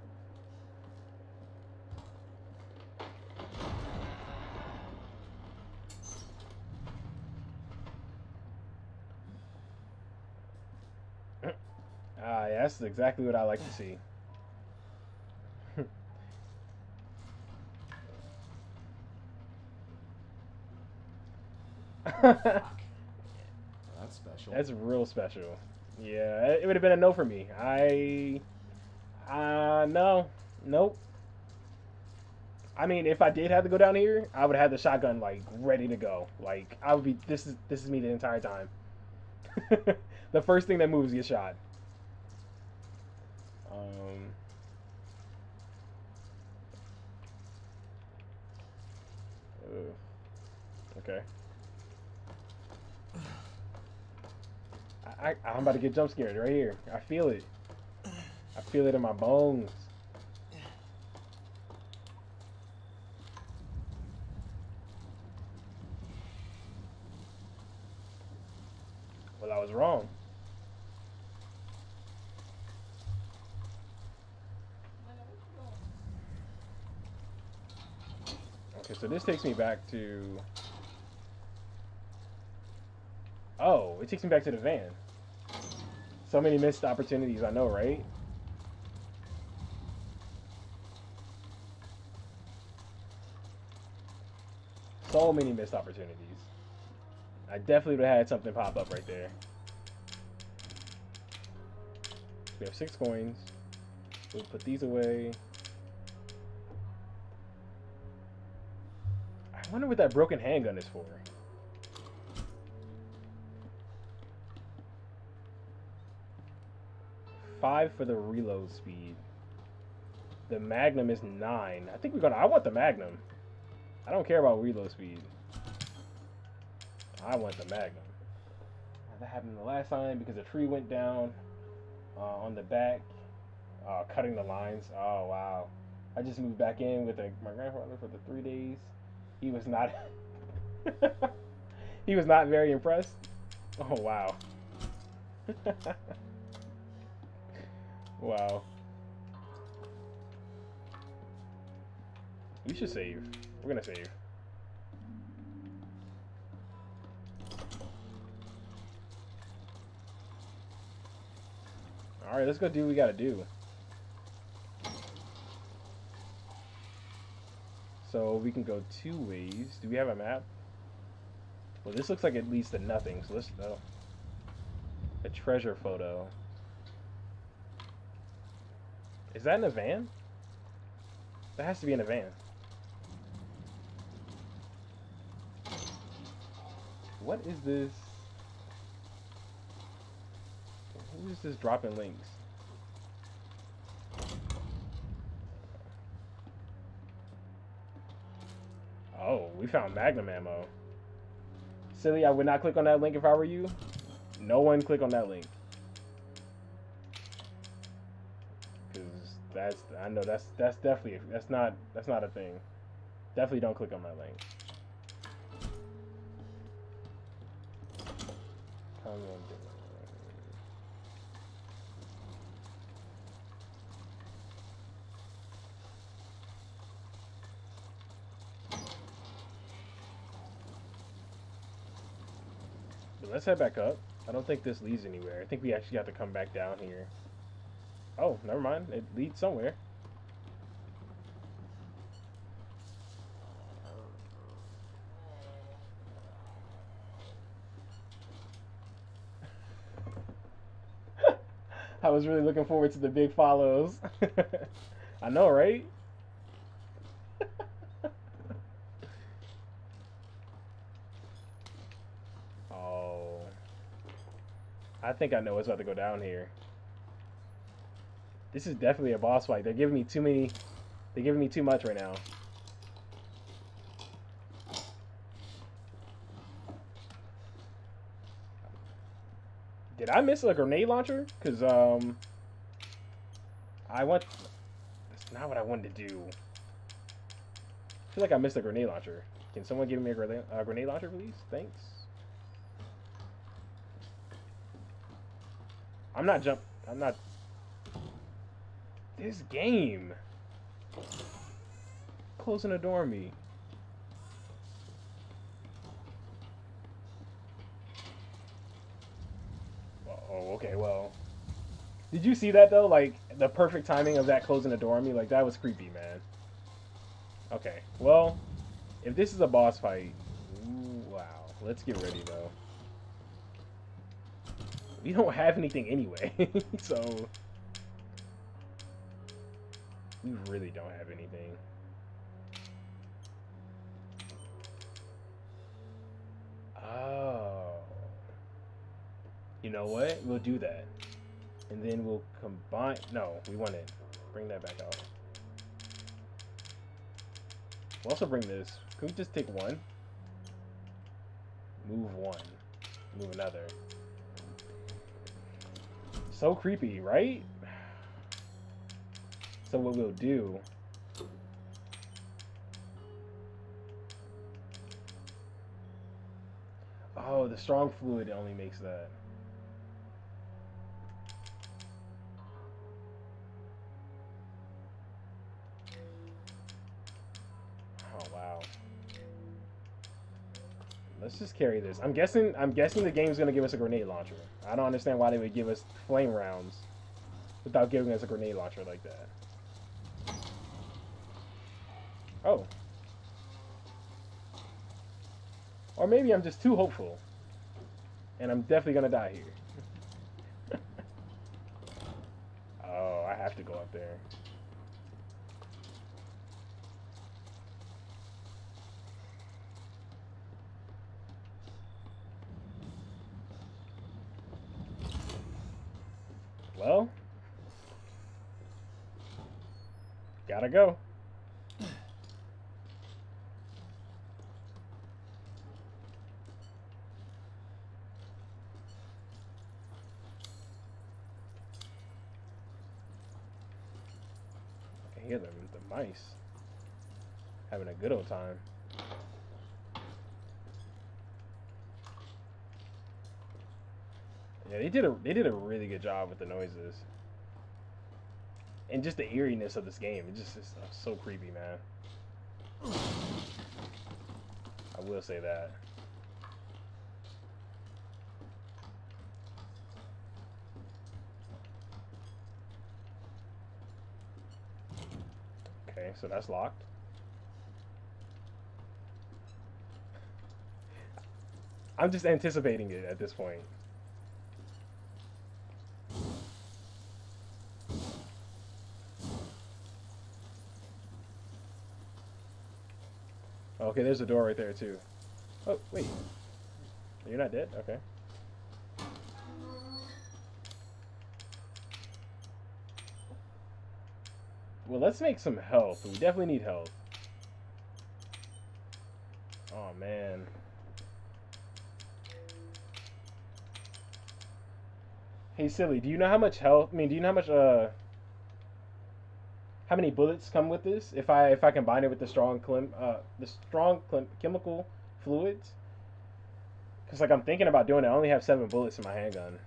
That's exactly what I like to see. That's special. That's real special. Yeah, it would have been a no for me. No. Nope. I mean, if I did have to go down here, I would have the shotgun, like, ready to go. Like, I would be, this is me the entire time. The first thing that moves gets shot. Okay. I'm about to get jump scared right here. I feel it. I feel it in my bones. Well, I was wrong. So this takes me back to... Oh, it takes me back to the van. So many missed opportunities, I know, right? So many missed opportunities. I definitely would have had something pop up right there. We have 6 coins. We'll put these away. I wonder what that broken handgun is for. $5 for the reload speed. The Magnum is 9. I think we're gonna... I want the Magnum. I don't care about reload speed. I want the Magnum. That happened the last time because a tree went down on the back, cutting the lines. Oh, wow. I just moved back in with my grandfather for the 3 days. He was not... He was not very impressed. Oh, wow. Wow. We should save. We're gonna save. Alright, let's go do what we gotta do. So we can go 2 ways. Do we have a map? Well, this looks like it leads to nothing, so let's go. A treasure photo. Is that in a van? That has to be in a van. What is this? Who is this dropping links? Oh, we found Magnum ammo. Silly, I would not click on that link if I were you. No one click on that link. Cause that's, I know that's definitely, that's not a thing. Definitely don't click on that link. Come on, dude. Let's head back up. I don't think this leads anywhere. I think we actually have to come back down here. Oh, never mind. It leads somewhere. I was really looking forward to the big follows. I know, right? Oh. I think I know what's about to go down here. This is definitely a boss fight. They're giving me too many. They're giving me too much right now. Did I miss a grenade launcher? Cause that's not what I wanted to do. I feel like I missed a grenade launcher. Can someone give me a grenade launcher, please? Thanks. I'm not. This game. Closing the door on me. Oh, okay, well. Did you see that, though? Like, the perfect timing of that closing the door on me? Like, that was creepy, man. Okay, well, if this is a boss fight... Ooh, wow. Let's get ready, though. We don't have anything anyway, so... We really don't have anything. Oh. You know what? We'll do that. And then we'll combine... No, we want it. Bring that back out. We'll also bring this. Can we just take one? Move one. Move another. So creepy, right? So what we'll do... Oh, the strong fluid only makes that. Oh, wow. Let's just carry this. I'm guessing the game's gonna give us a grenade launcher. I don't understand why they would give us flame rounds without giving us a grenade launcher like that. Oh. Or maybe I'm just too hopeful. And I'm definitely gonna die here. Oh, I have to go up there. Well. Gotta go. The mice having a good old time. Yeah, they did a really good job with the noises and just the eeriness of this game. It just is so creepy, man. I will say that. So that's locked. I'm just anticipating it at this point. Okay, there's a door right there too. Oh, wait. You're not dead? Okay. Well, let's make some health. We definitely need health. Oh, man. Hey, Silly, do you know how much health... I mean, do you know how much, how many bullets come with this? If I combine it with the strong chemical fluids? Because, like, I'm thinking about doing it. I only have 7 bullets in my handgun.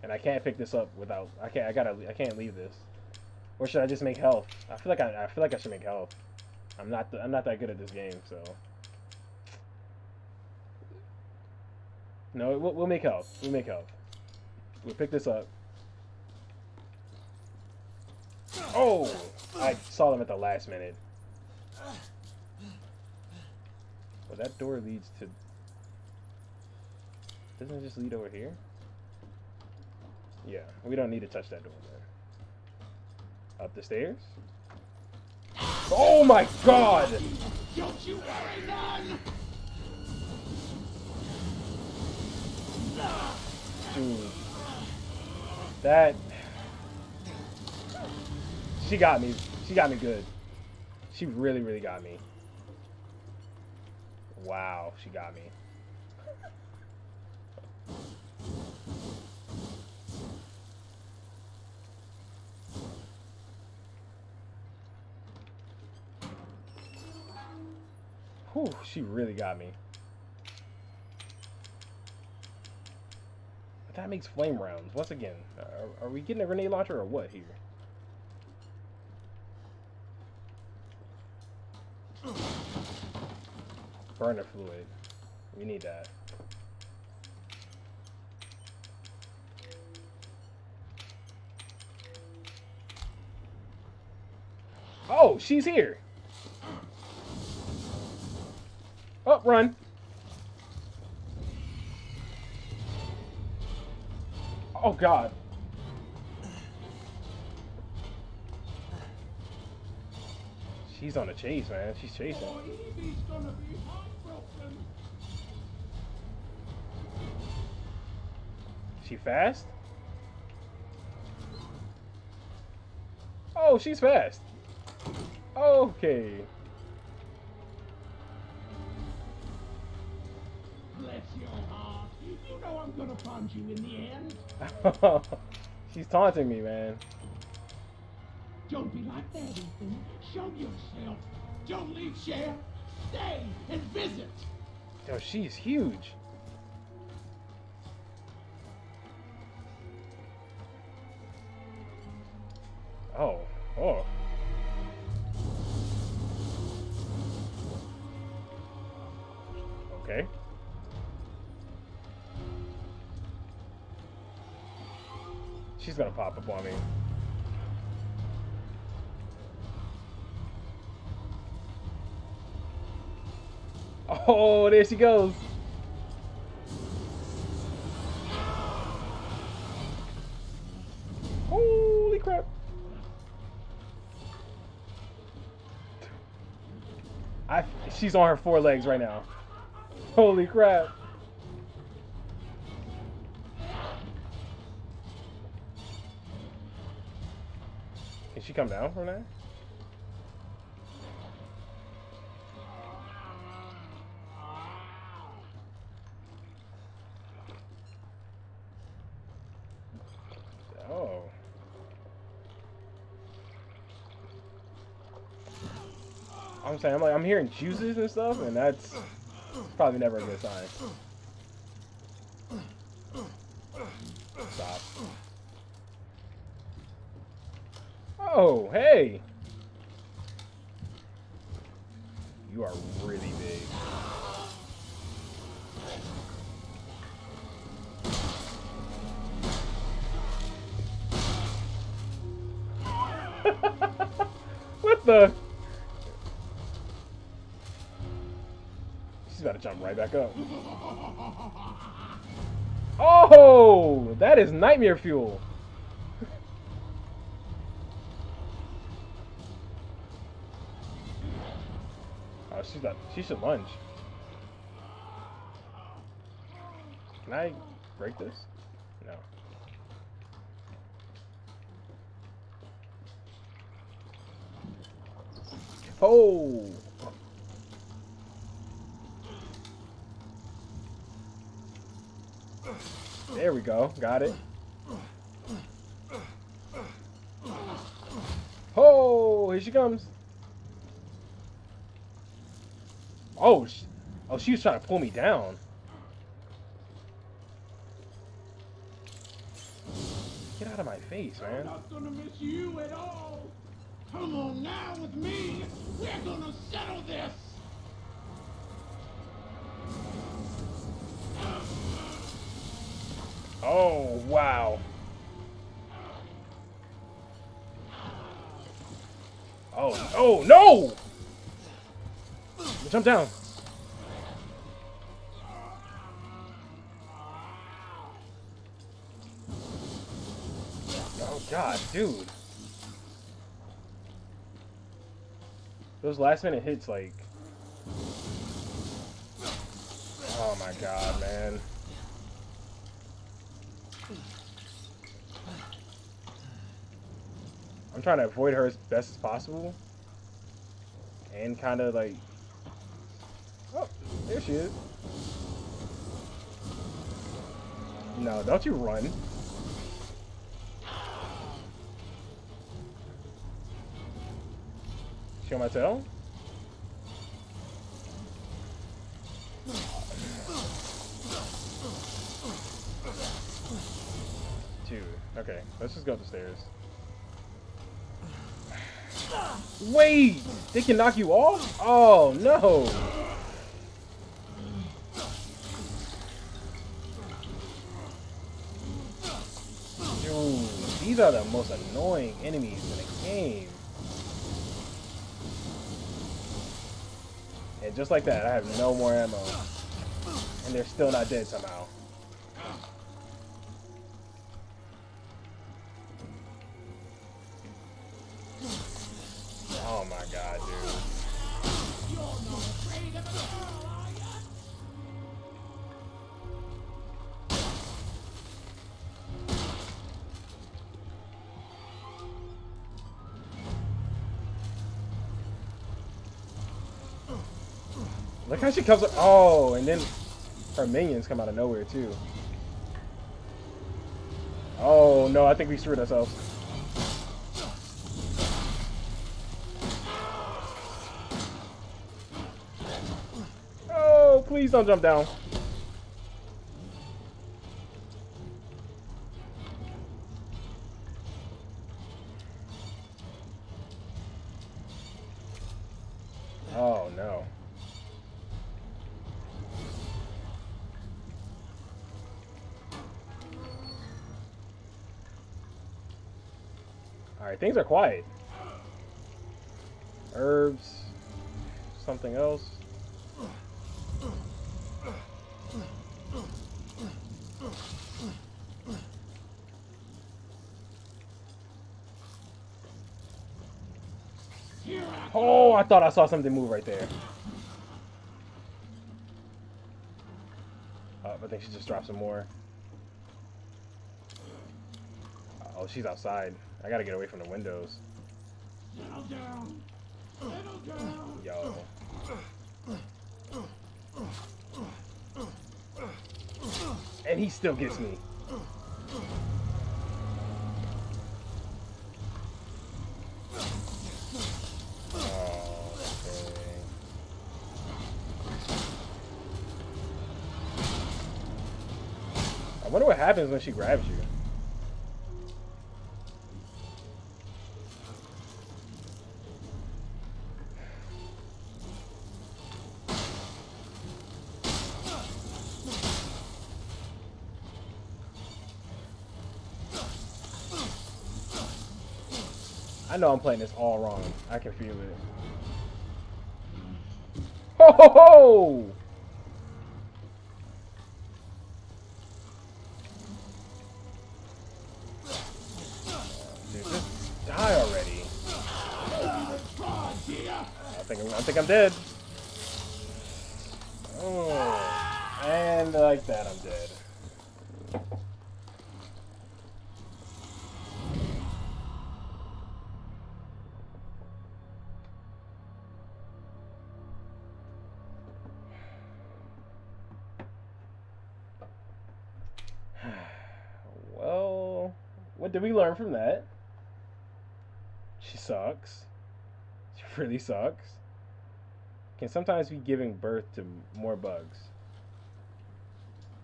And I can't pick this up without. I can't leave this. Or should I just make health? I feel like I should make health. I'm not that good at this game, so. No, we'll make health. We'll make health. We'll pick this up. Oh! I saw them at the last minute. Well, that door leads to. Doesn't it just lead over here? Yeah, we don't need to touch that door there. Up the stairs. Oh my god! Don't you worry, none! Dude. That... She got me. She got me good. She really, really got me. Wow, she got me. Whew, she really got me. But that makes flame rounds. Once again, are we getting a grenade launcher or what here? Burner fluid. We need that. Oh, she's here. Oh, run. Oh, God. She's on a chase, man. She's chasing. Oh, Evie's gonna be heartbroken. She fast? Oh, she's fast. Okay. Bless your heart. You know I'm gonna find you in the end. She's taunting me, man. Don't be like that, Ethan. Show yourself. Don't leave, Cher. Stay and visit. Yo, she's huge. Oh, oh. Okay. She's gonna pop up on me. Oh, there she goes. Holy crap. She's on her four legs right now. Holy crap. Can she come down from there? I'm like, I'm hearing juices and stuff, and that's probably never a good sign. Stop. Oh, hey! You are really big. What the? She's about to jump right back up. Oh, that is nightmare fuel. Oh, she's not. She should lunge. Can I break this? No. Oh. There we go. Got it. Oh, here she comes. Oh, she was trying to pull me down. Get out of my face, man. I'm not gonna miss you at all. Come on now with me. We're gonna settle this. Oh, wow. Oh, oh, no! Jump down. God, dude. Those last minute hits, like... Oh my God, man. I'm trying to avoid her as best as possible. And kind of like... Oh, there she is. No, don't you run. She on my tail? Dude, okay, let's just go up the stairs. Wait! They can knock you off? Oh, no! Dude, these are the most annoying enemies in the game. And just like that, I have no more ammo. And they're still not dead somehow. Oh my God, dude. Look how she comes up. Oh, and then her minions come out of nowhere, too. Oh, no, I think we screwed ourselves. Oh, please don't jump down. Oh, no. Alright, things are quiet. Herbs. Something else. Oh, I thought I saw something move right there. I think she just dropped some more. Oh, she's outside. I gotta get away from the windows. Settle down. Settle down. Yo. And he still gets me. Okay. I wonder what happens when she grabs you. I know I'm playing this all wrong. I can feel it. Ho ho ho! Dude, just die already. I think I'm dead. Oh, and like that, I'm dead. Well, what did we learn from that? She sucks. She really sucks. Can sometimes be giving birth to more bugs.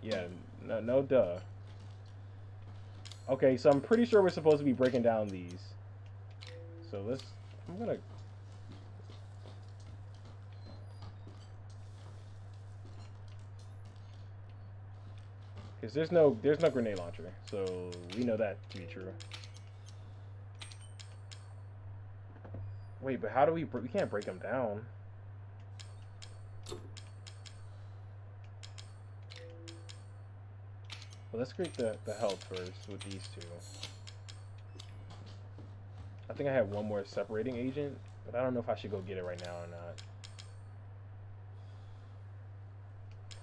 Yeah, no duh. Okay, so I'm pretty sure we're supposed to be breaking down these. So let's... I'm gonna... There's no grenade launcher, so we know that to be true. Wait, but how do we can't break them down. Well, let's create the health first with these two. I think I have one more separating agent, but I don't know if I should go get it right now or not.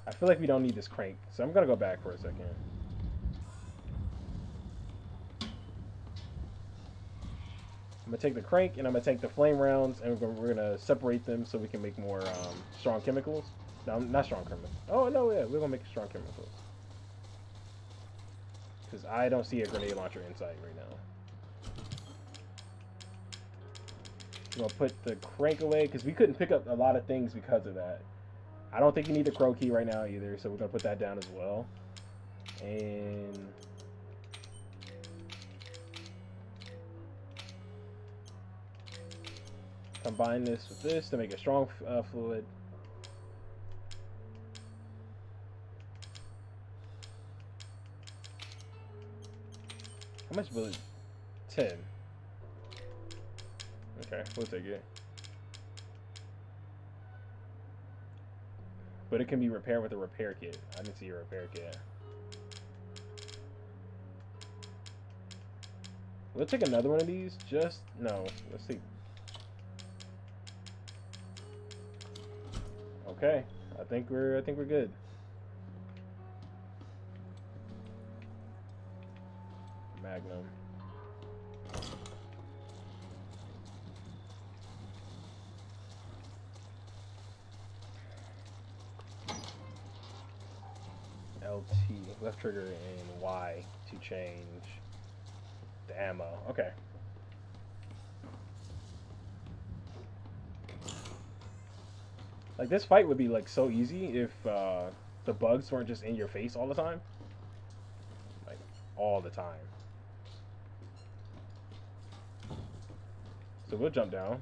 I feel like we don't need this crank, so I'm gonna go back for a second. I'm gonna take the crank and I'm gonna take the flame rounds and we're gonna separate them so we can make more strong chemicals. No, not strong chemicals. Oh no, yeah, we're gonna make strong chemicals. Because I don't see a grenade launcher in sight right now. I'm gonna put the crank away because we couldn't pick up a lot of things because of that. I don't think you need the crow key right now either, so we're gonna put that down as well. And combine this with this to make a strong fluid. How much will it? 10. Okay, we'll take it. But it can be repaired with a repair kit. I didn't see a repair kit. We'll take another one of these. Just, no, let's see. Okay, I think we're good. Magnum. LT, left trigger and Y to change the ammo. Okay. Like, this fight would be, like, so easy if the bugs weren't just in your face all the time. Like, all the time. So we'll jump down.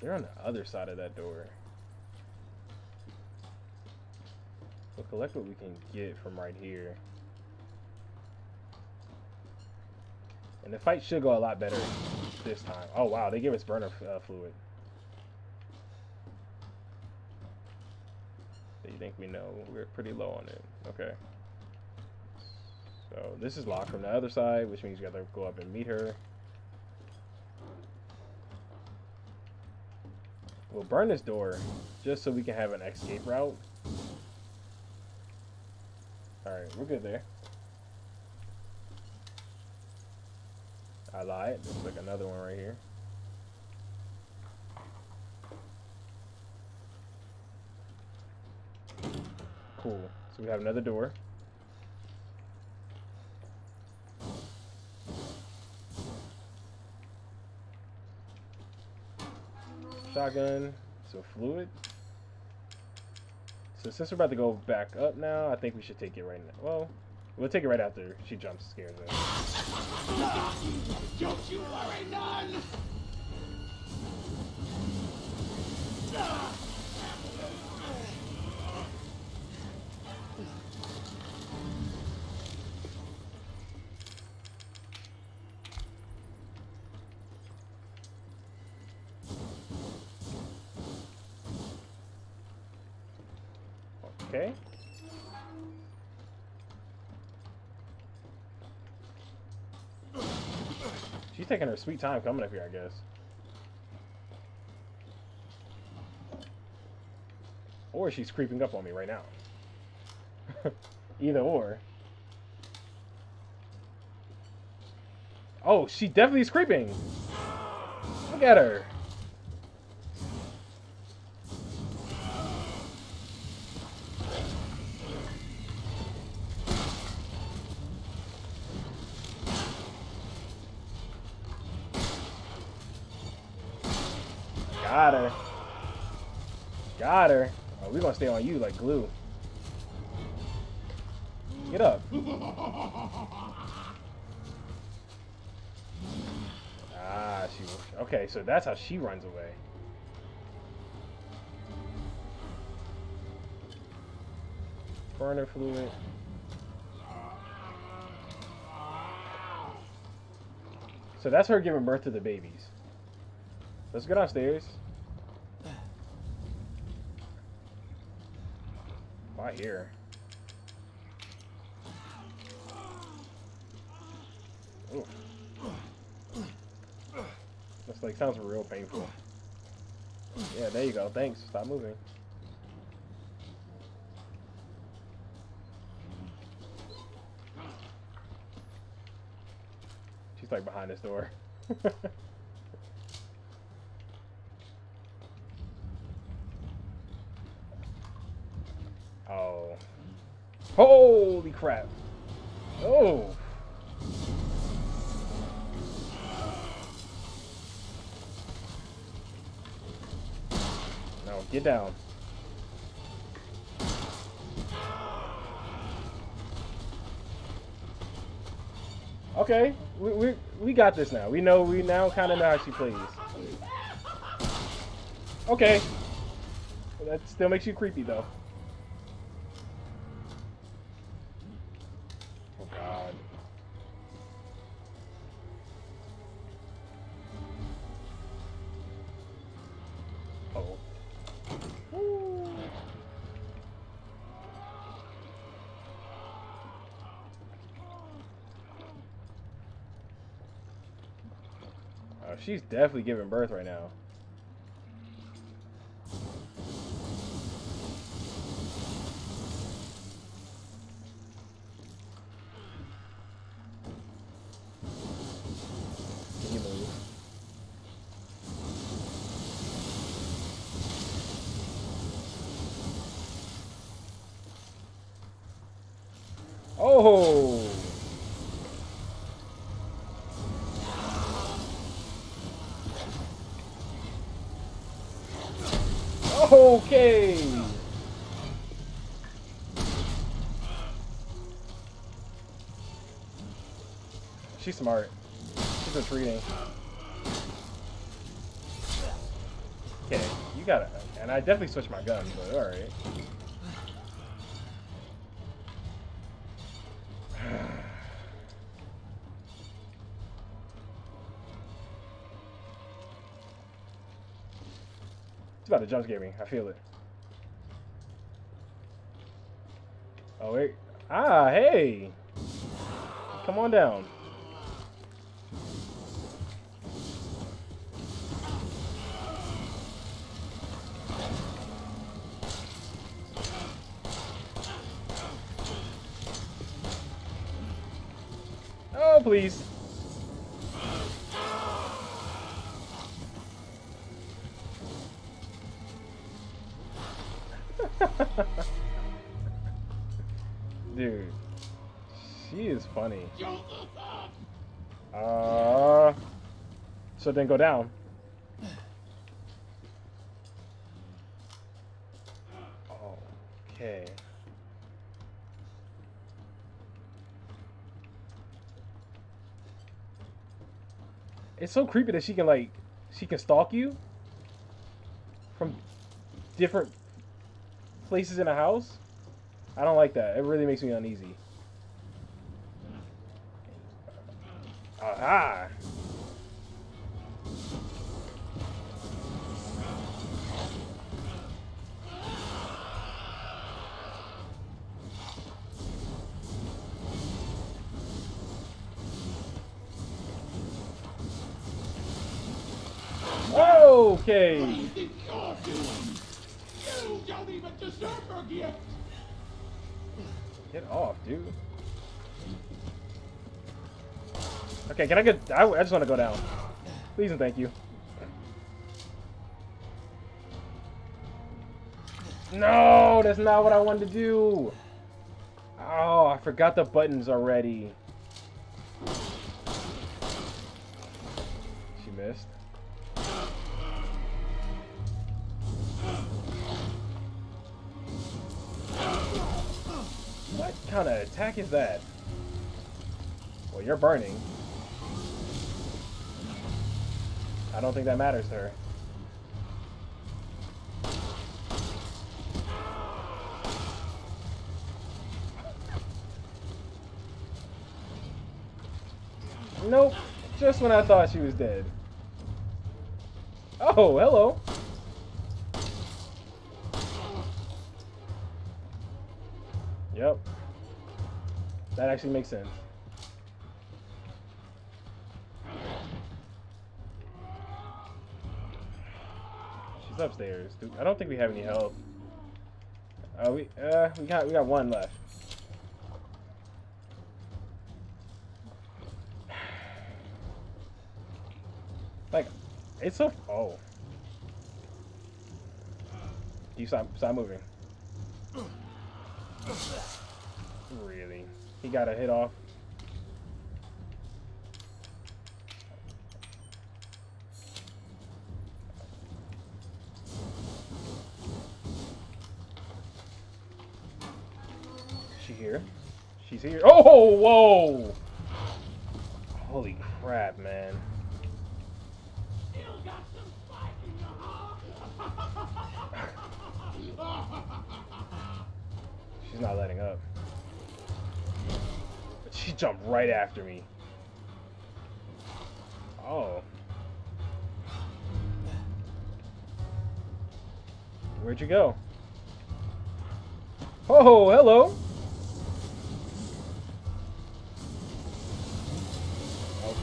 They're on the other side of that door. We'll collect what we can get from right here. And the fight should go a lot better this time. Oh, wow. They gave us burner fluid. They think we know. We're pretty low on it. Okay. So, this is locked from the other side, which means you gotta go up and meet her. We'll burn this door just so we can have an escape route. Alright, we're good there. I lied. There's like another one right here. Cool. So we have another door. Shotgun. So fluid. So since we're about to go back up now, I think we should take it right now. Well, we'll take it right after she jumps and scares us. Don't you worry, none! Okay. She's taking her sweet time coming up here, I guess. Or she's creeping up on me right now. Either or. Oh, she definitely is creeping. Look at her. Got her. Oh, we're gonna stay on you like glue. Get up. Ah, she. Okay, so that's how she runs away. Burner fluid. So that's her giving birth to the babies. Let's go downstairs. not here. Ooh. That's like, sounds real painful. Yeah, there you go. Thanks. Stop moving. She's like behind this door. Oh. Holy crap. Oh. No, get down. Okay, we got this now. We now kind of know how she plays. Okay. That still makes you creepy though. Oh God. Oh. Woo. Oh, she's definitely giving birth right now. Oh! Okay! She's smart. She's retreating. Okay, you gotta... And I definitely switched my gun, but alright. It's about to jump scare me. I feel it. Oh, wait. Ah, hey. Come on down. Oh, please. Dude, she is funny. So it didn't go down. Okay. It's so creepy that she can like, she can stalk you from different places in a house. I don't like that. It really makes me uneasy. Aha! Okay. What do you think you're doing? You don't even deserve her gift. Get off, dude. Okay, can I get... I just want to go down. Please and thank you. No, that's not what I wanted to do. Oh, I forgot the buttons already. She missed. What kind of attack is that? Well, you're burning. I don't think that matters to her. Nope. Just when I thought she was dead. Oh, hello. Yep. That actually makes sense. She's upstairs. Dude, I don't think we have any help. Oh, we got one left. Like, it's so. Oh. You stop moving. Really? He got a hit off. She here? She's here. Oh, whoa! Holy crap, man. She's not letting up. But she jumped right after me. Oh. Where'd you go? Oh, hello. Oh.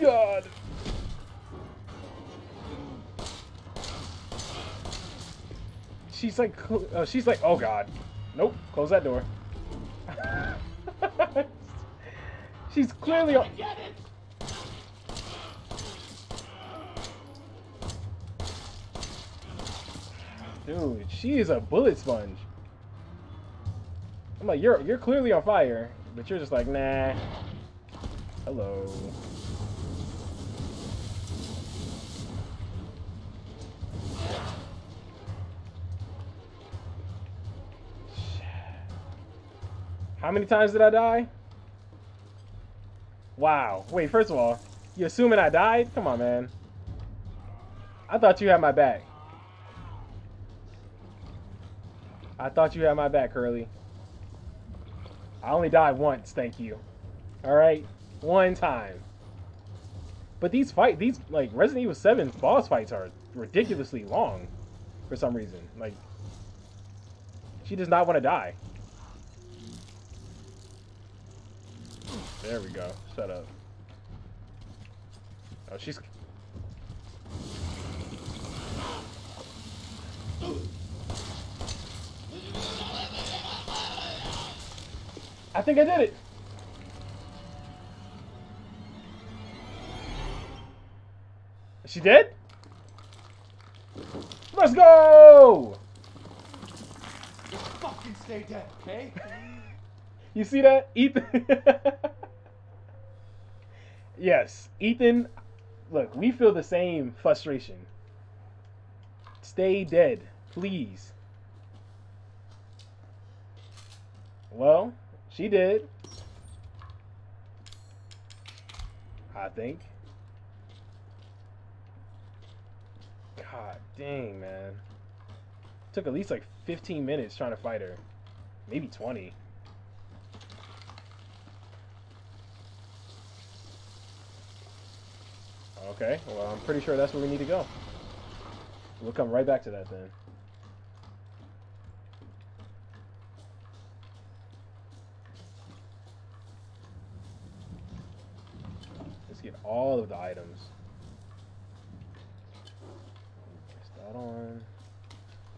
God. She's like, oh God. Nope, close that door. She's clearly on. Dude, she is a bullet sponge. I'm like, you're clearly on fire, but you're just like, nah. Hello. How many times did I die? Wow. Wait, first of all, you assuming I died? Come on, man. I thought you had my back. I thought you had my back, Curly. I only died once, thank you. Alright? One time. But these like, Resident Evil 7 boss fights are ridiculously long for some reason. Like, she does not want to die. There we go. Shut up. Oh, she's. I think I did it. Is she dead? Let's go. Just fucking stay dead, okay? You see that, Ethan? Yes, Ethan, look, we feel the same frustration. Stay dead, please. Well, she did. I think. God dang, man. Took at least like 15 minutes trying to fight her. Maybe 20. Okay, well, I'm pretty sure that's where we need to go. We'll come right back to that then. Let's get all of the items. Press that on.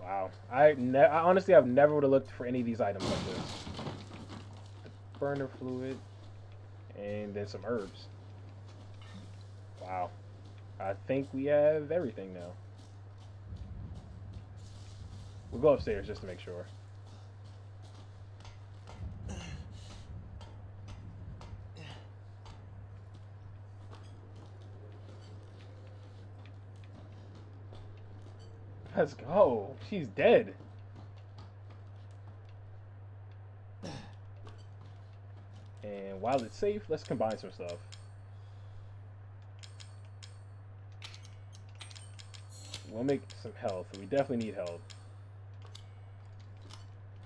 Wow. I honestly, I've never would have looked for any of these items like this. Burner fluid, and then some herbs. Wow. I think we have everything now. We'll go upstairs just to make sure. Let's go. She's dead. And while it's safe, let's combine some stuff. We'll make some health. We definitely need health.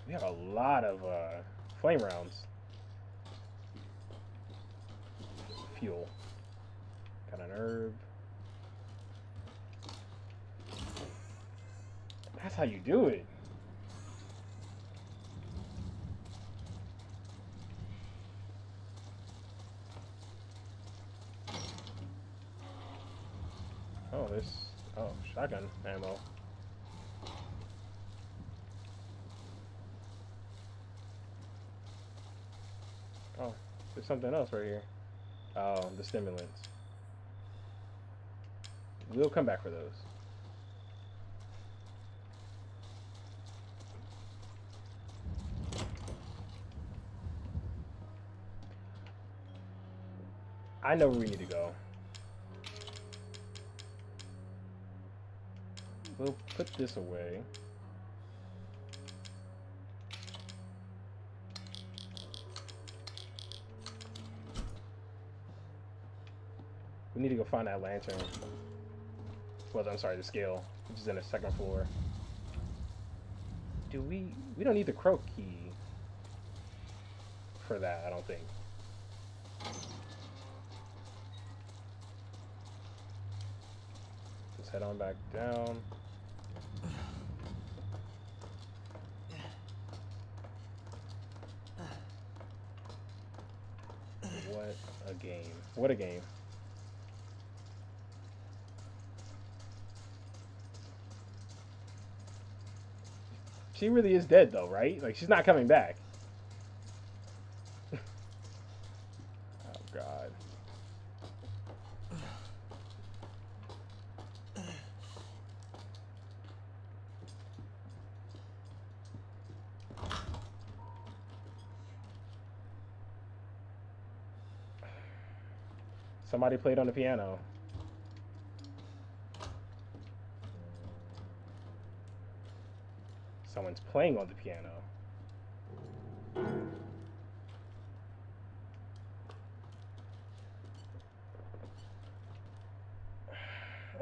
We have a lot of flame rounds. Fuel. Got an herb. That's how you do it. Oh, shotgun ammo. Oh, there's something else right here. Oh, the stimulants. We'll come back for those. I know where we need to go. We'll put this away. We need to go find that lantern. Well, I'm sorry, the scale, which is in the second floor. Do we don't need the crow key for that, I don't think. Let's head on back down. What a game. What a game. She really is dead though, right? Like, she's not coming back. Oh God. Somebody played on the piano. Someone's playing on the piano.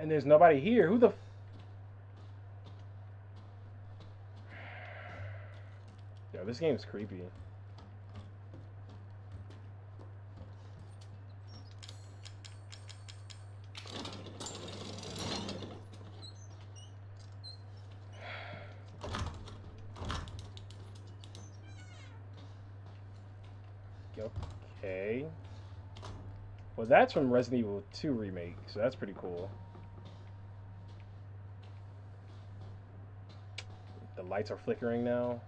And there's nobody here. Who the f— yo, this game's creepy. Okay. Well, that's from Resident Evil 2 Remake, so that's pretty cool. The lights are flickering now.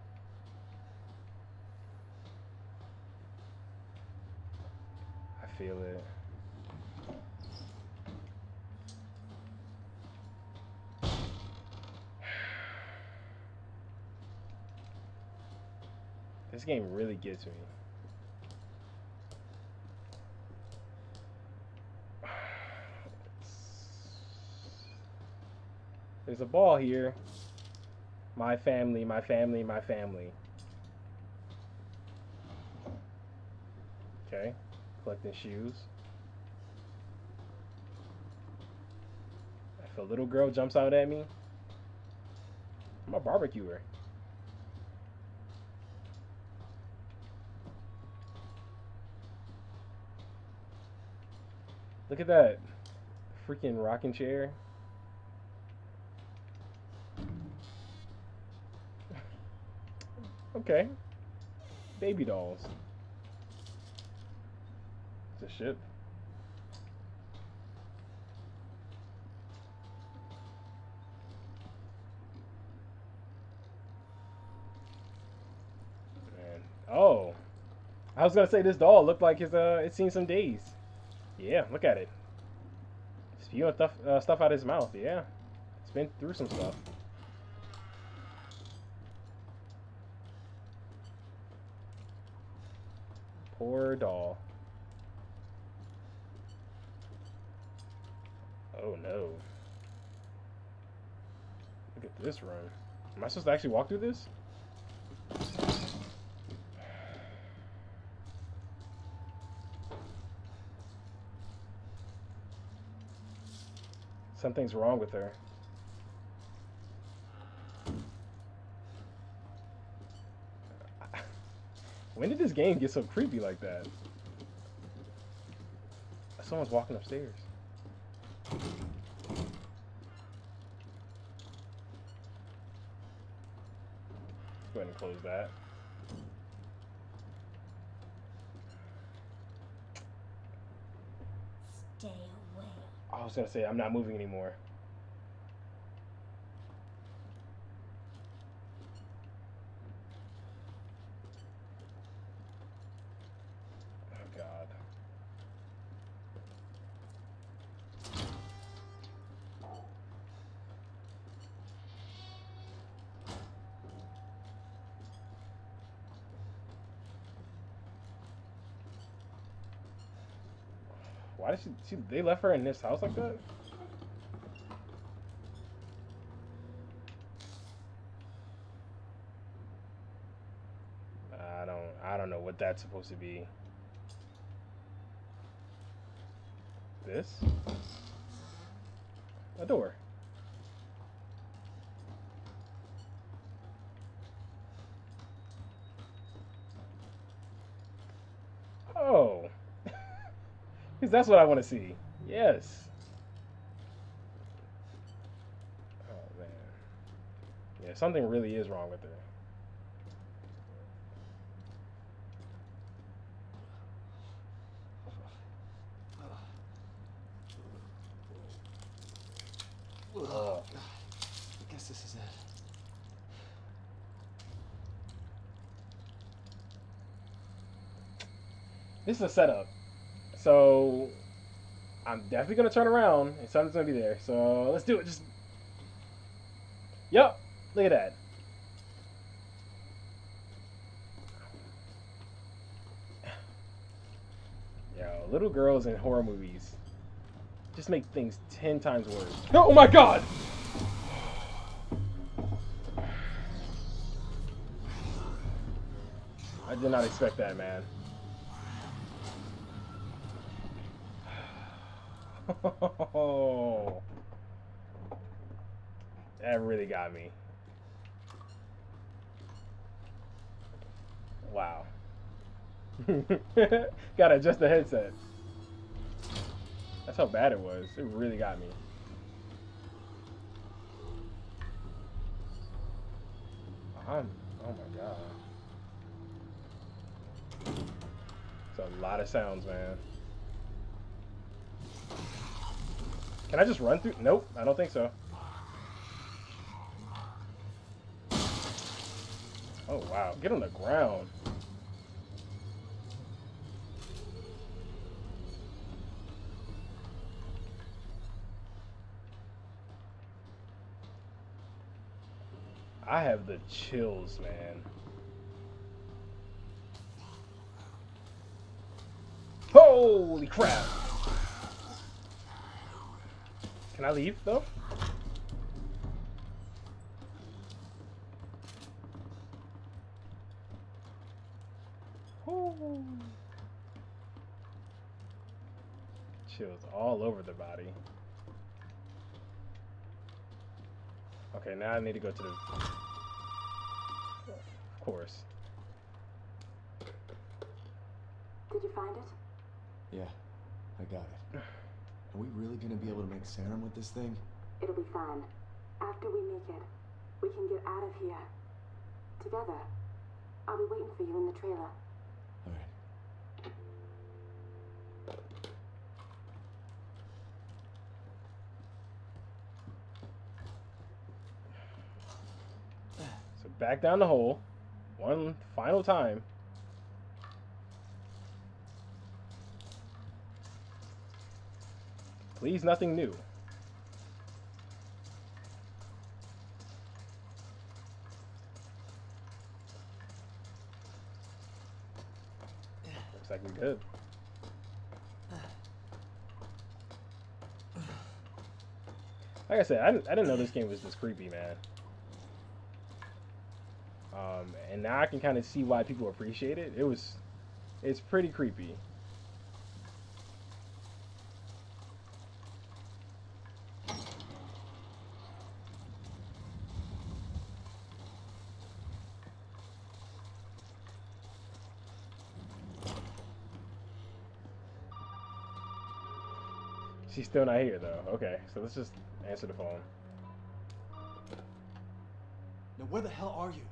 I feel it. This game really gets me. There's a ball here. My family, my family, my family. Okay. Collecting shoes. If a little girl jumps out at me, I'm a barbecuer. Look at that freaking rocking chair. Okay. Baby dolls. It's a ship. Man. Oh. I was gonna say this doll looked like it's seen some days. Yeah, look at it. Spewing stuff out of his mouth, yeah. It's been through some stuff. Poor doll. Oh no. Look at this room. Am I supposed to actually walk through this? Something's wrong with her. When did this game get so creepy like that? Someone's walking upstairs. Go ahead and close that. Stay away. I was gonna say, I'm not moving anymore. Why did she they left her in this house like that? I don't know what that's supposed to be. This? A door. Oh. Because that's what I want to see. Yes. Oh, man. Yeah, something really is wrong with her. This is a setup, so I'm definitely gonna turn around and something's gonna be there. So let's do it. Just yep. Look at that. Yo, little girls in horror movies just make things 10 times worse. No, oh my God. I did not expect that, man. Oh, that really got me. Wow. Gotta adjust the headset. That's how bad it was. It really got me. Oh my God. It's a lot of sounds, man. Can I just run through? Nope, I don't think so. Oh, wow. Get on the ground. I have the chills, man. Holy crap. Can I leave, though? Ooh. Chills all over the body. Okay, now I need to go to the... Of course. Did you find it? Yeah, I got it. Are we really gonna be able to make serum with this thing? It'll be fine. After we make it, we can get out of here. Together. I'll be waiting for you in the trailer. Alright. So back down the hole. One final time. Please, nothing new. Looks like we're good. Like I said, I didn't know this game was this creepy, man. And now I can kind of see why people appreciate it. It's pretty creepy. She's still not here, though. Okay, so let's just answer the phone. Now, where the hell are you?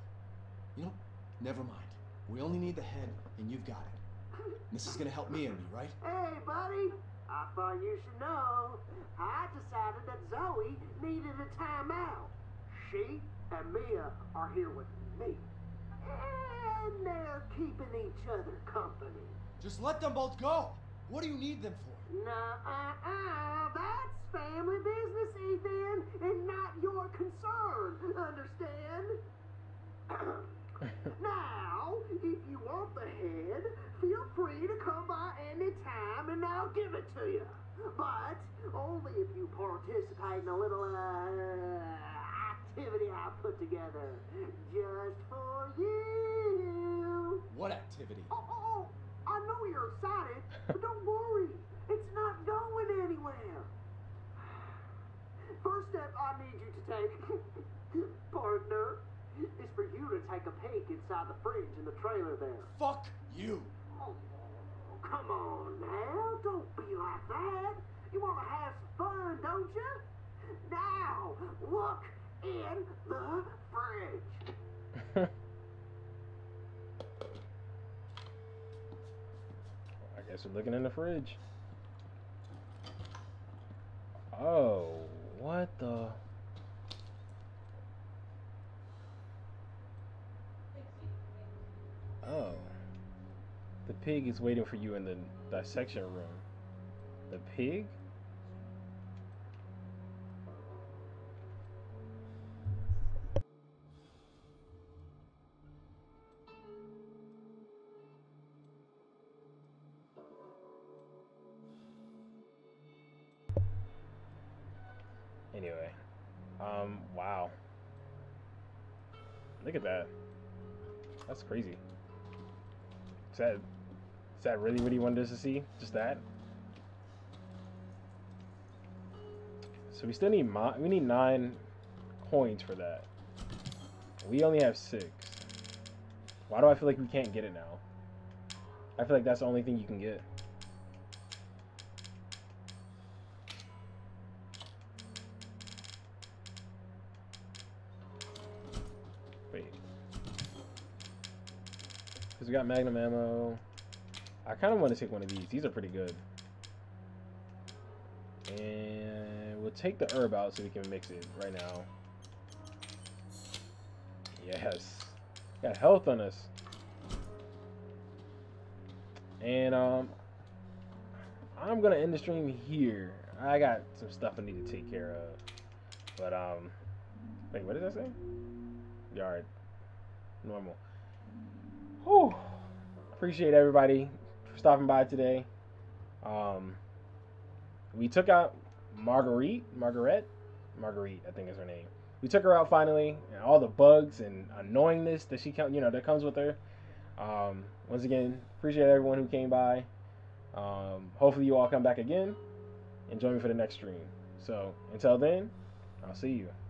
You know, never mind. We only need the head, and you've got it. This is gonna help me and you, right? Hey, buddy. I thought you should know. I decided that Zoe needed a timeout. She and Mia are here with me. And they're keeping each other company. Just let them both go. What do you need them for? Nuh-uh-uh, that's family business, Ethan, and not your concern, understand? Now, if you want the head, feel free to come by any time and I'll give it it to you. But only if you participate in a little activity I put together just for you. What activity? Oh, I know you're excited, but don't worry. It's not going anywhere. First step I need you to take, partner, is for you to take a peek inside the fridge in the trailer there. Fuck you. Oh, come on now. Don't be like that. You want to have some fun, don't you? Now, look in the fridge. I guess we're looking in the fridge. Oh, what the... Oh. The pig is waiting for you in the dissection room. The pig? Anyway. Wow. Look at that. That's crazy. Is that really what he wanted us to see? Just that? So we still need we need 9 coins for that. We only have 6. Why do I feel like we can't get it now? I feel like that's the only thing you can get. We got magnum ammo. I kind of want to take one of these. These are pretty good. And we'll take the herb out so we can mix it right now. Yes. Got health on us. And I'm going to end the stream here. I got some stuff I need to take care of. But wait, what did I say? Yard. Normal. Whew. Appreciate everybody for stopping by today. We took out Marguerite, I think is her name. We took her out finally, and all the bugs and annoyingness that that comes with her. Once again, appreciate everyone who came by. Hopefully you all come back again and join me for the next stream. So until then, I'll see you.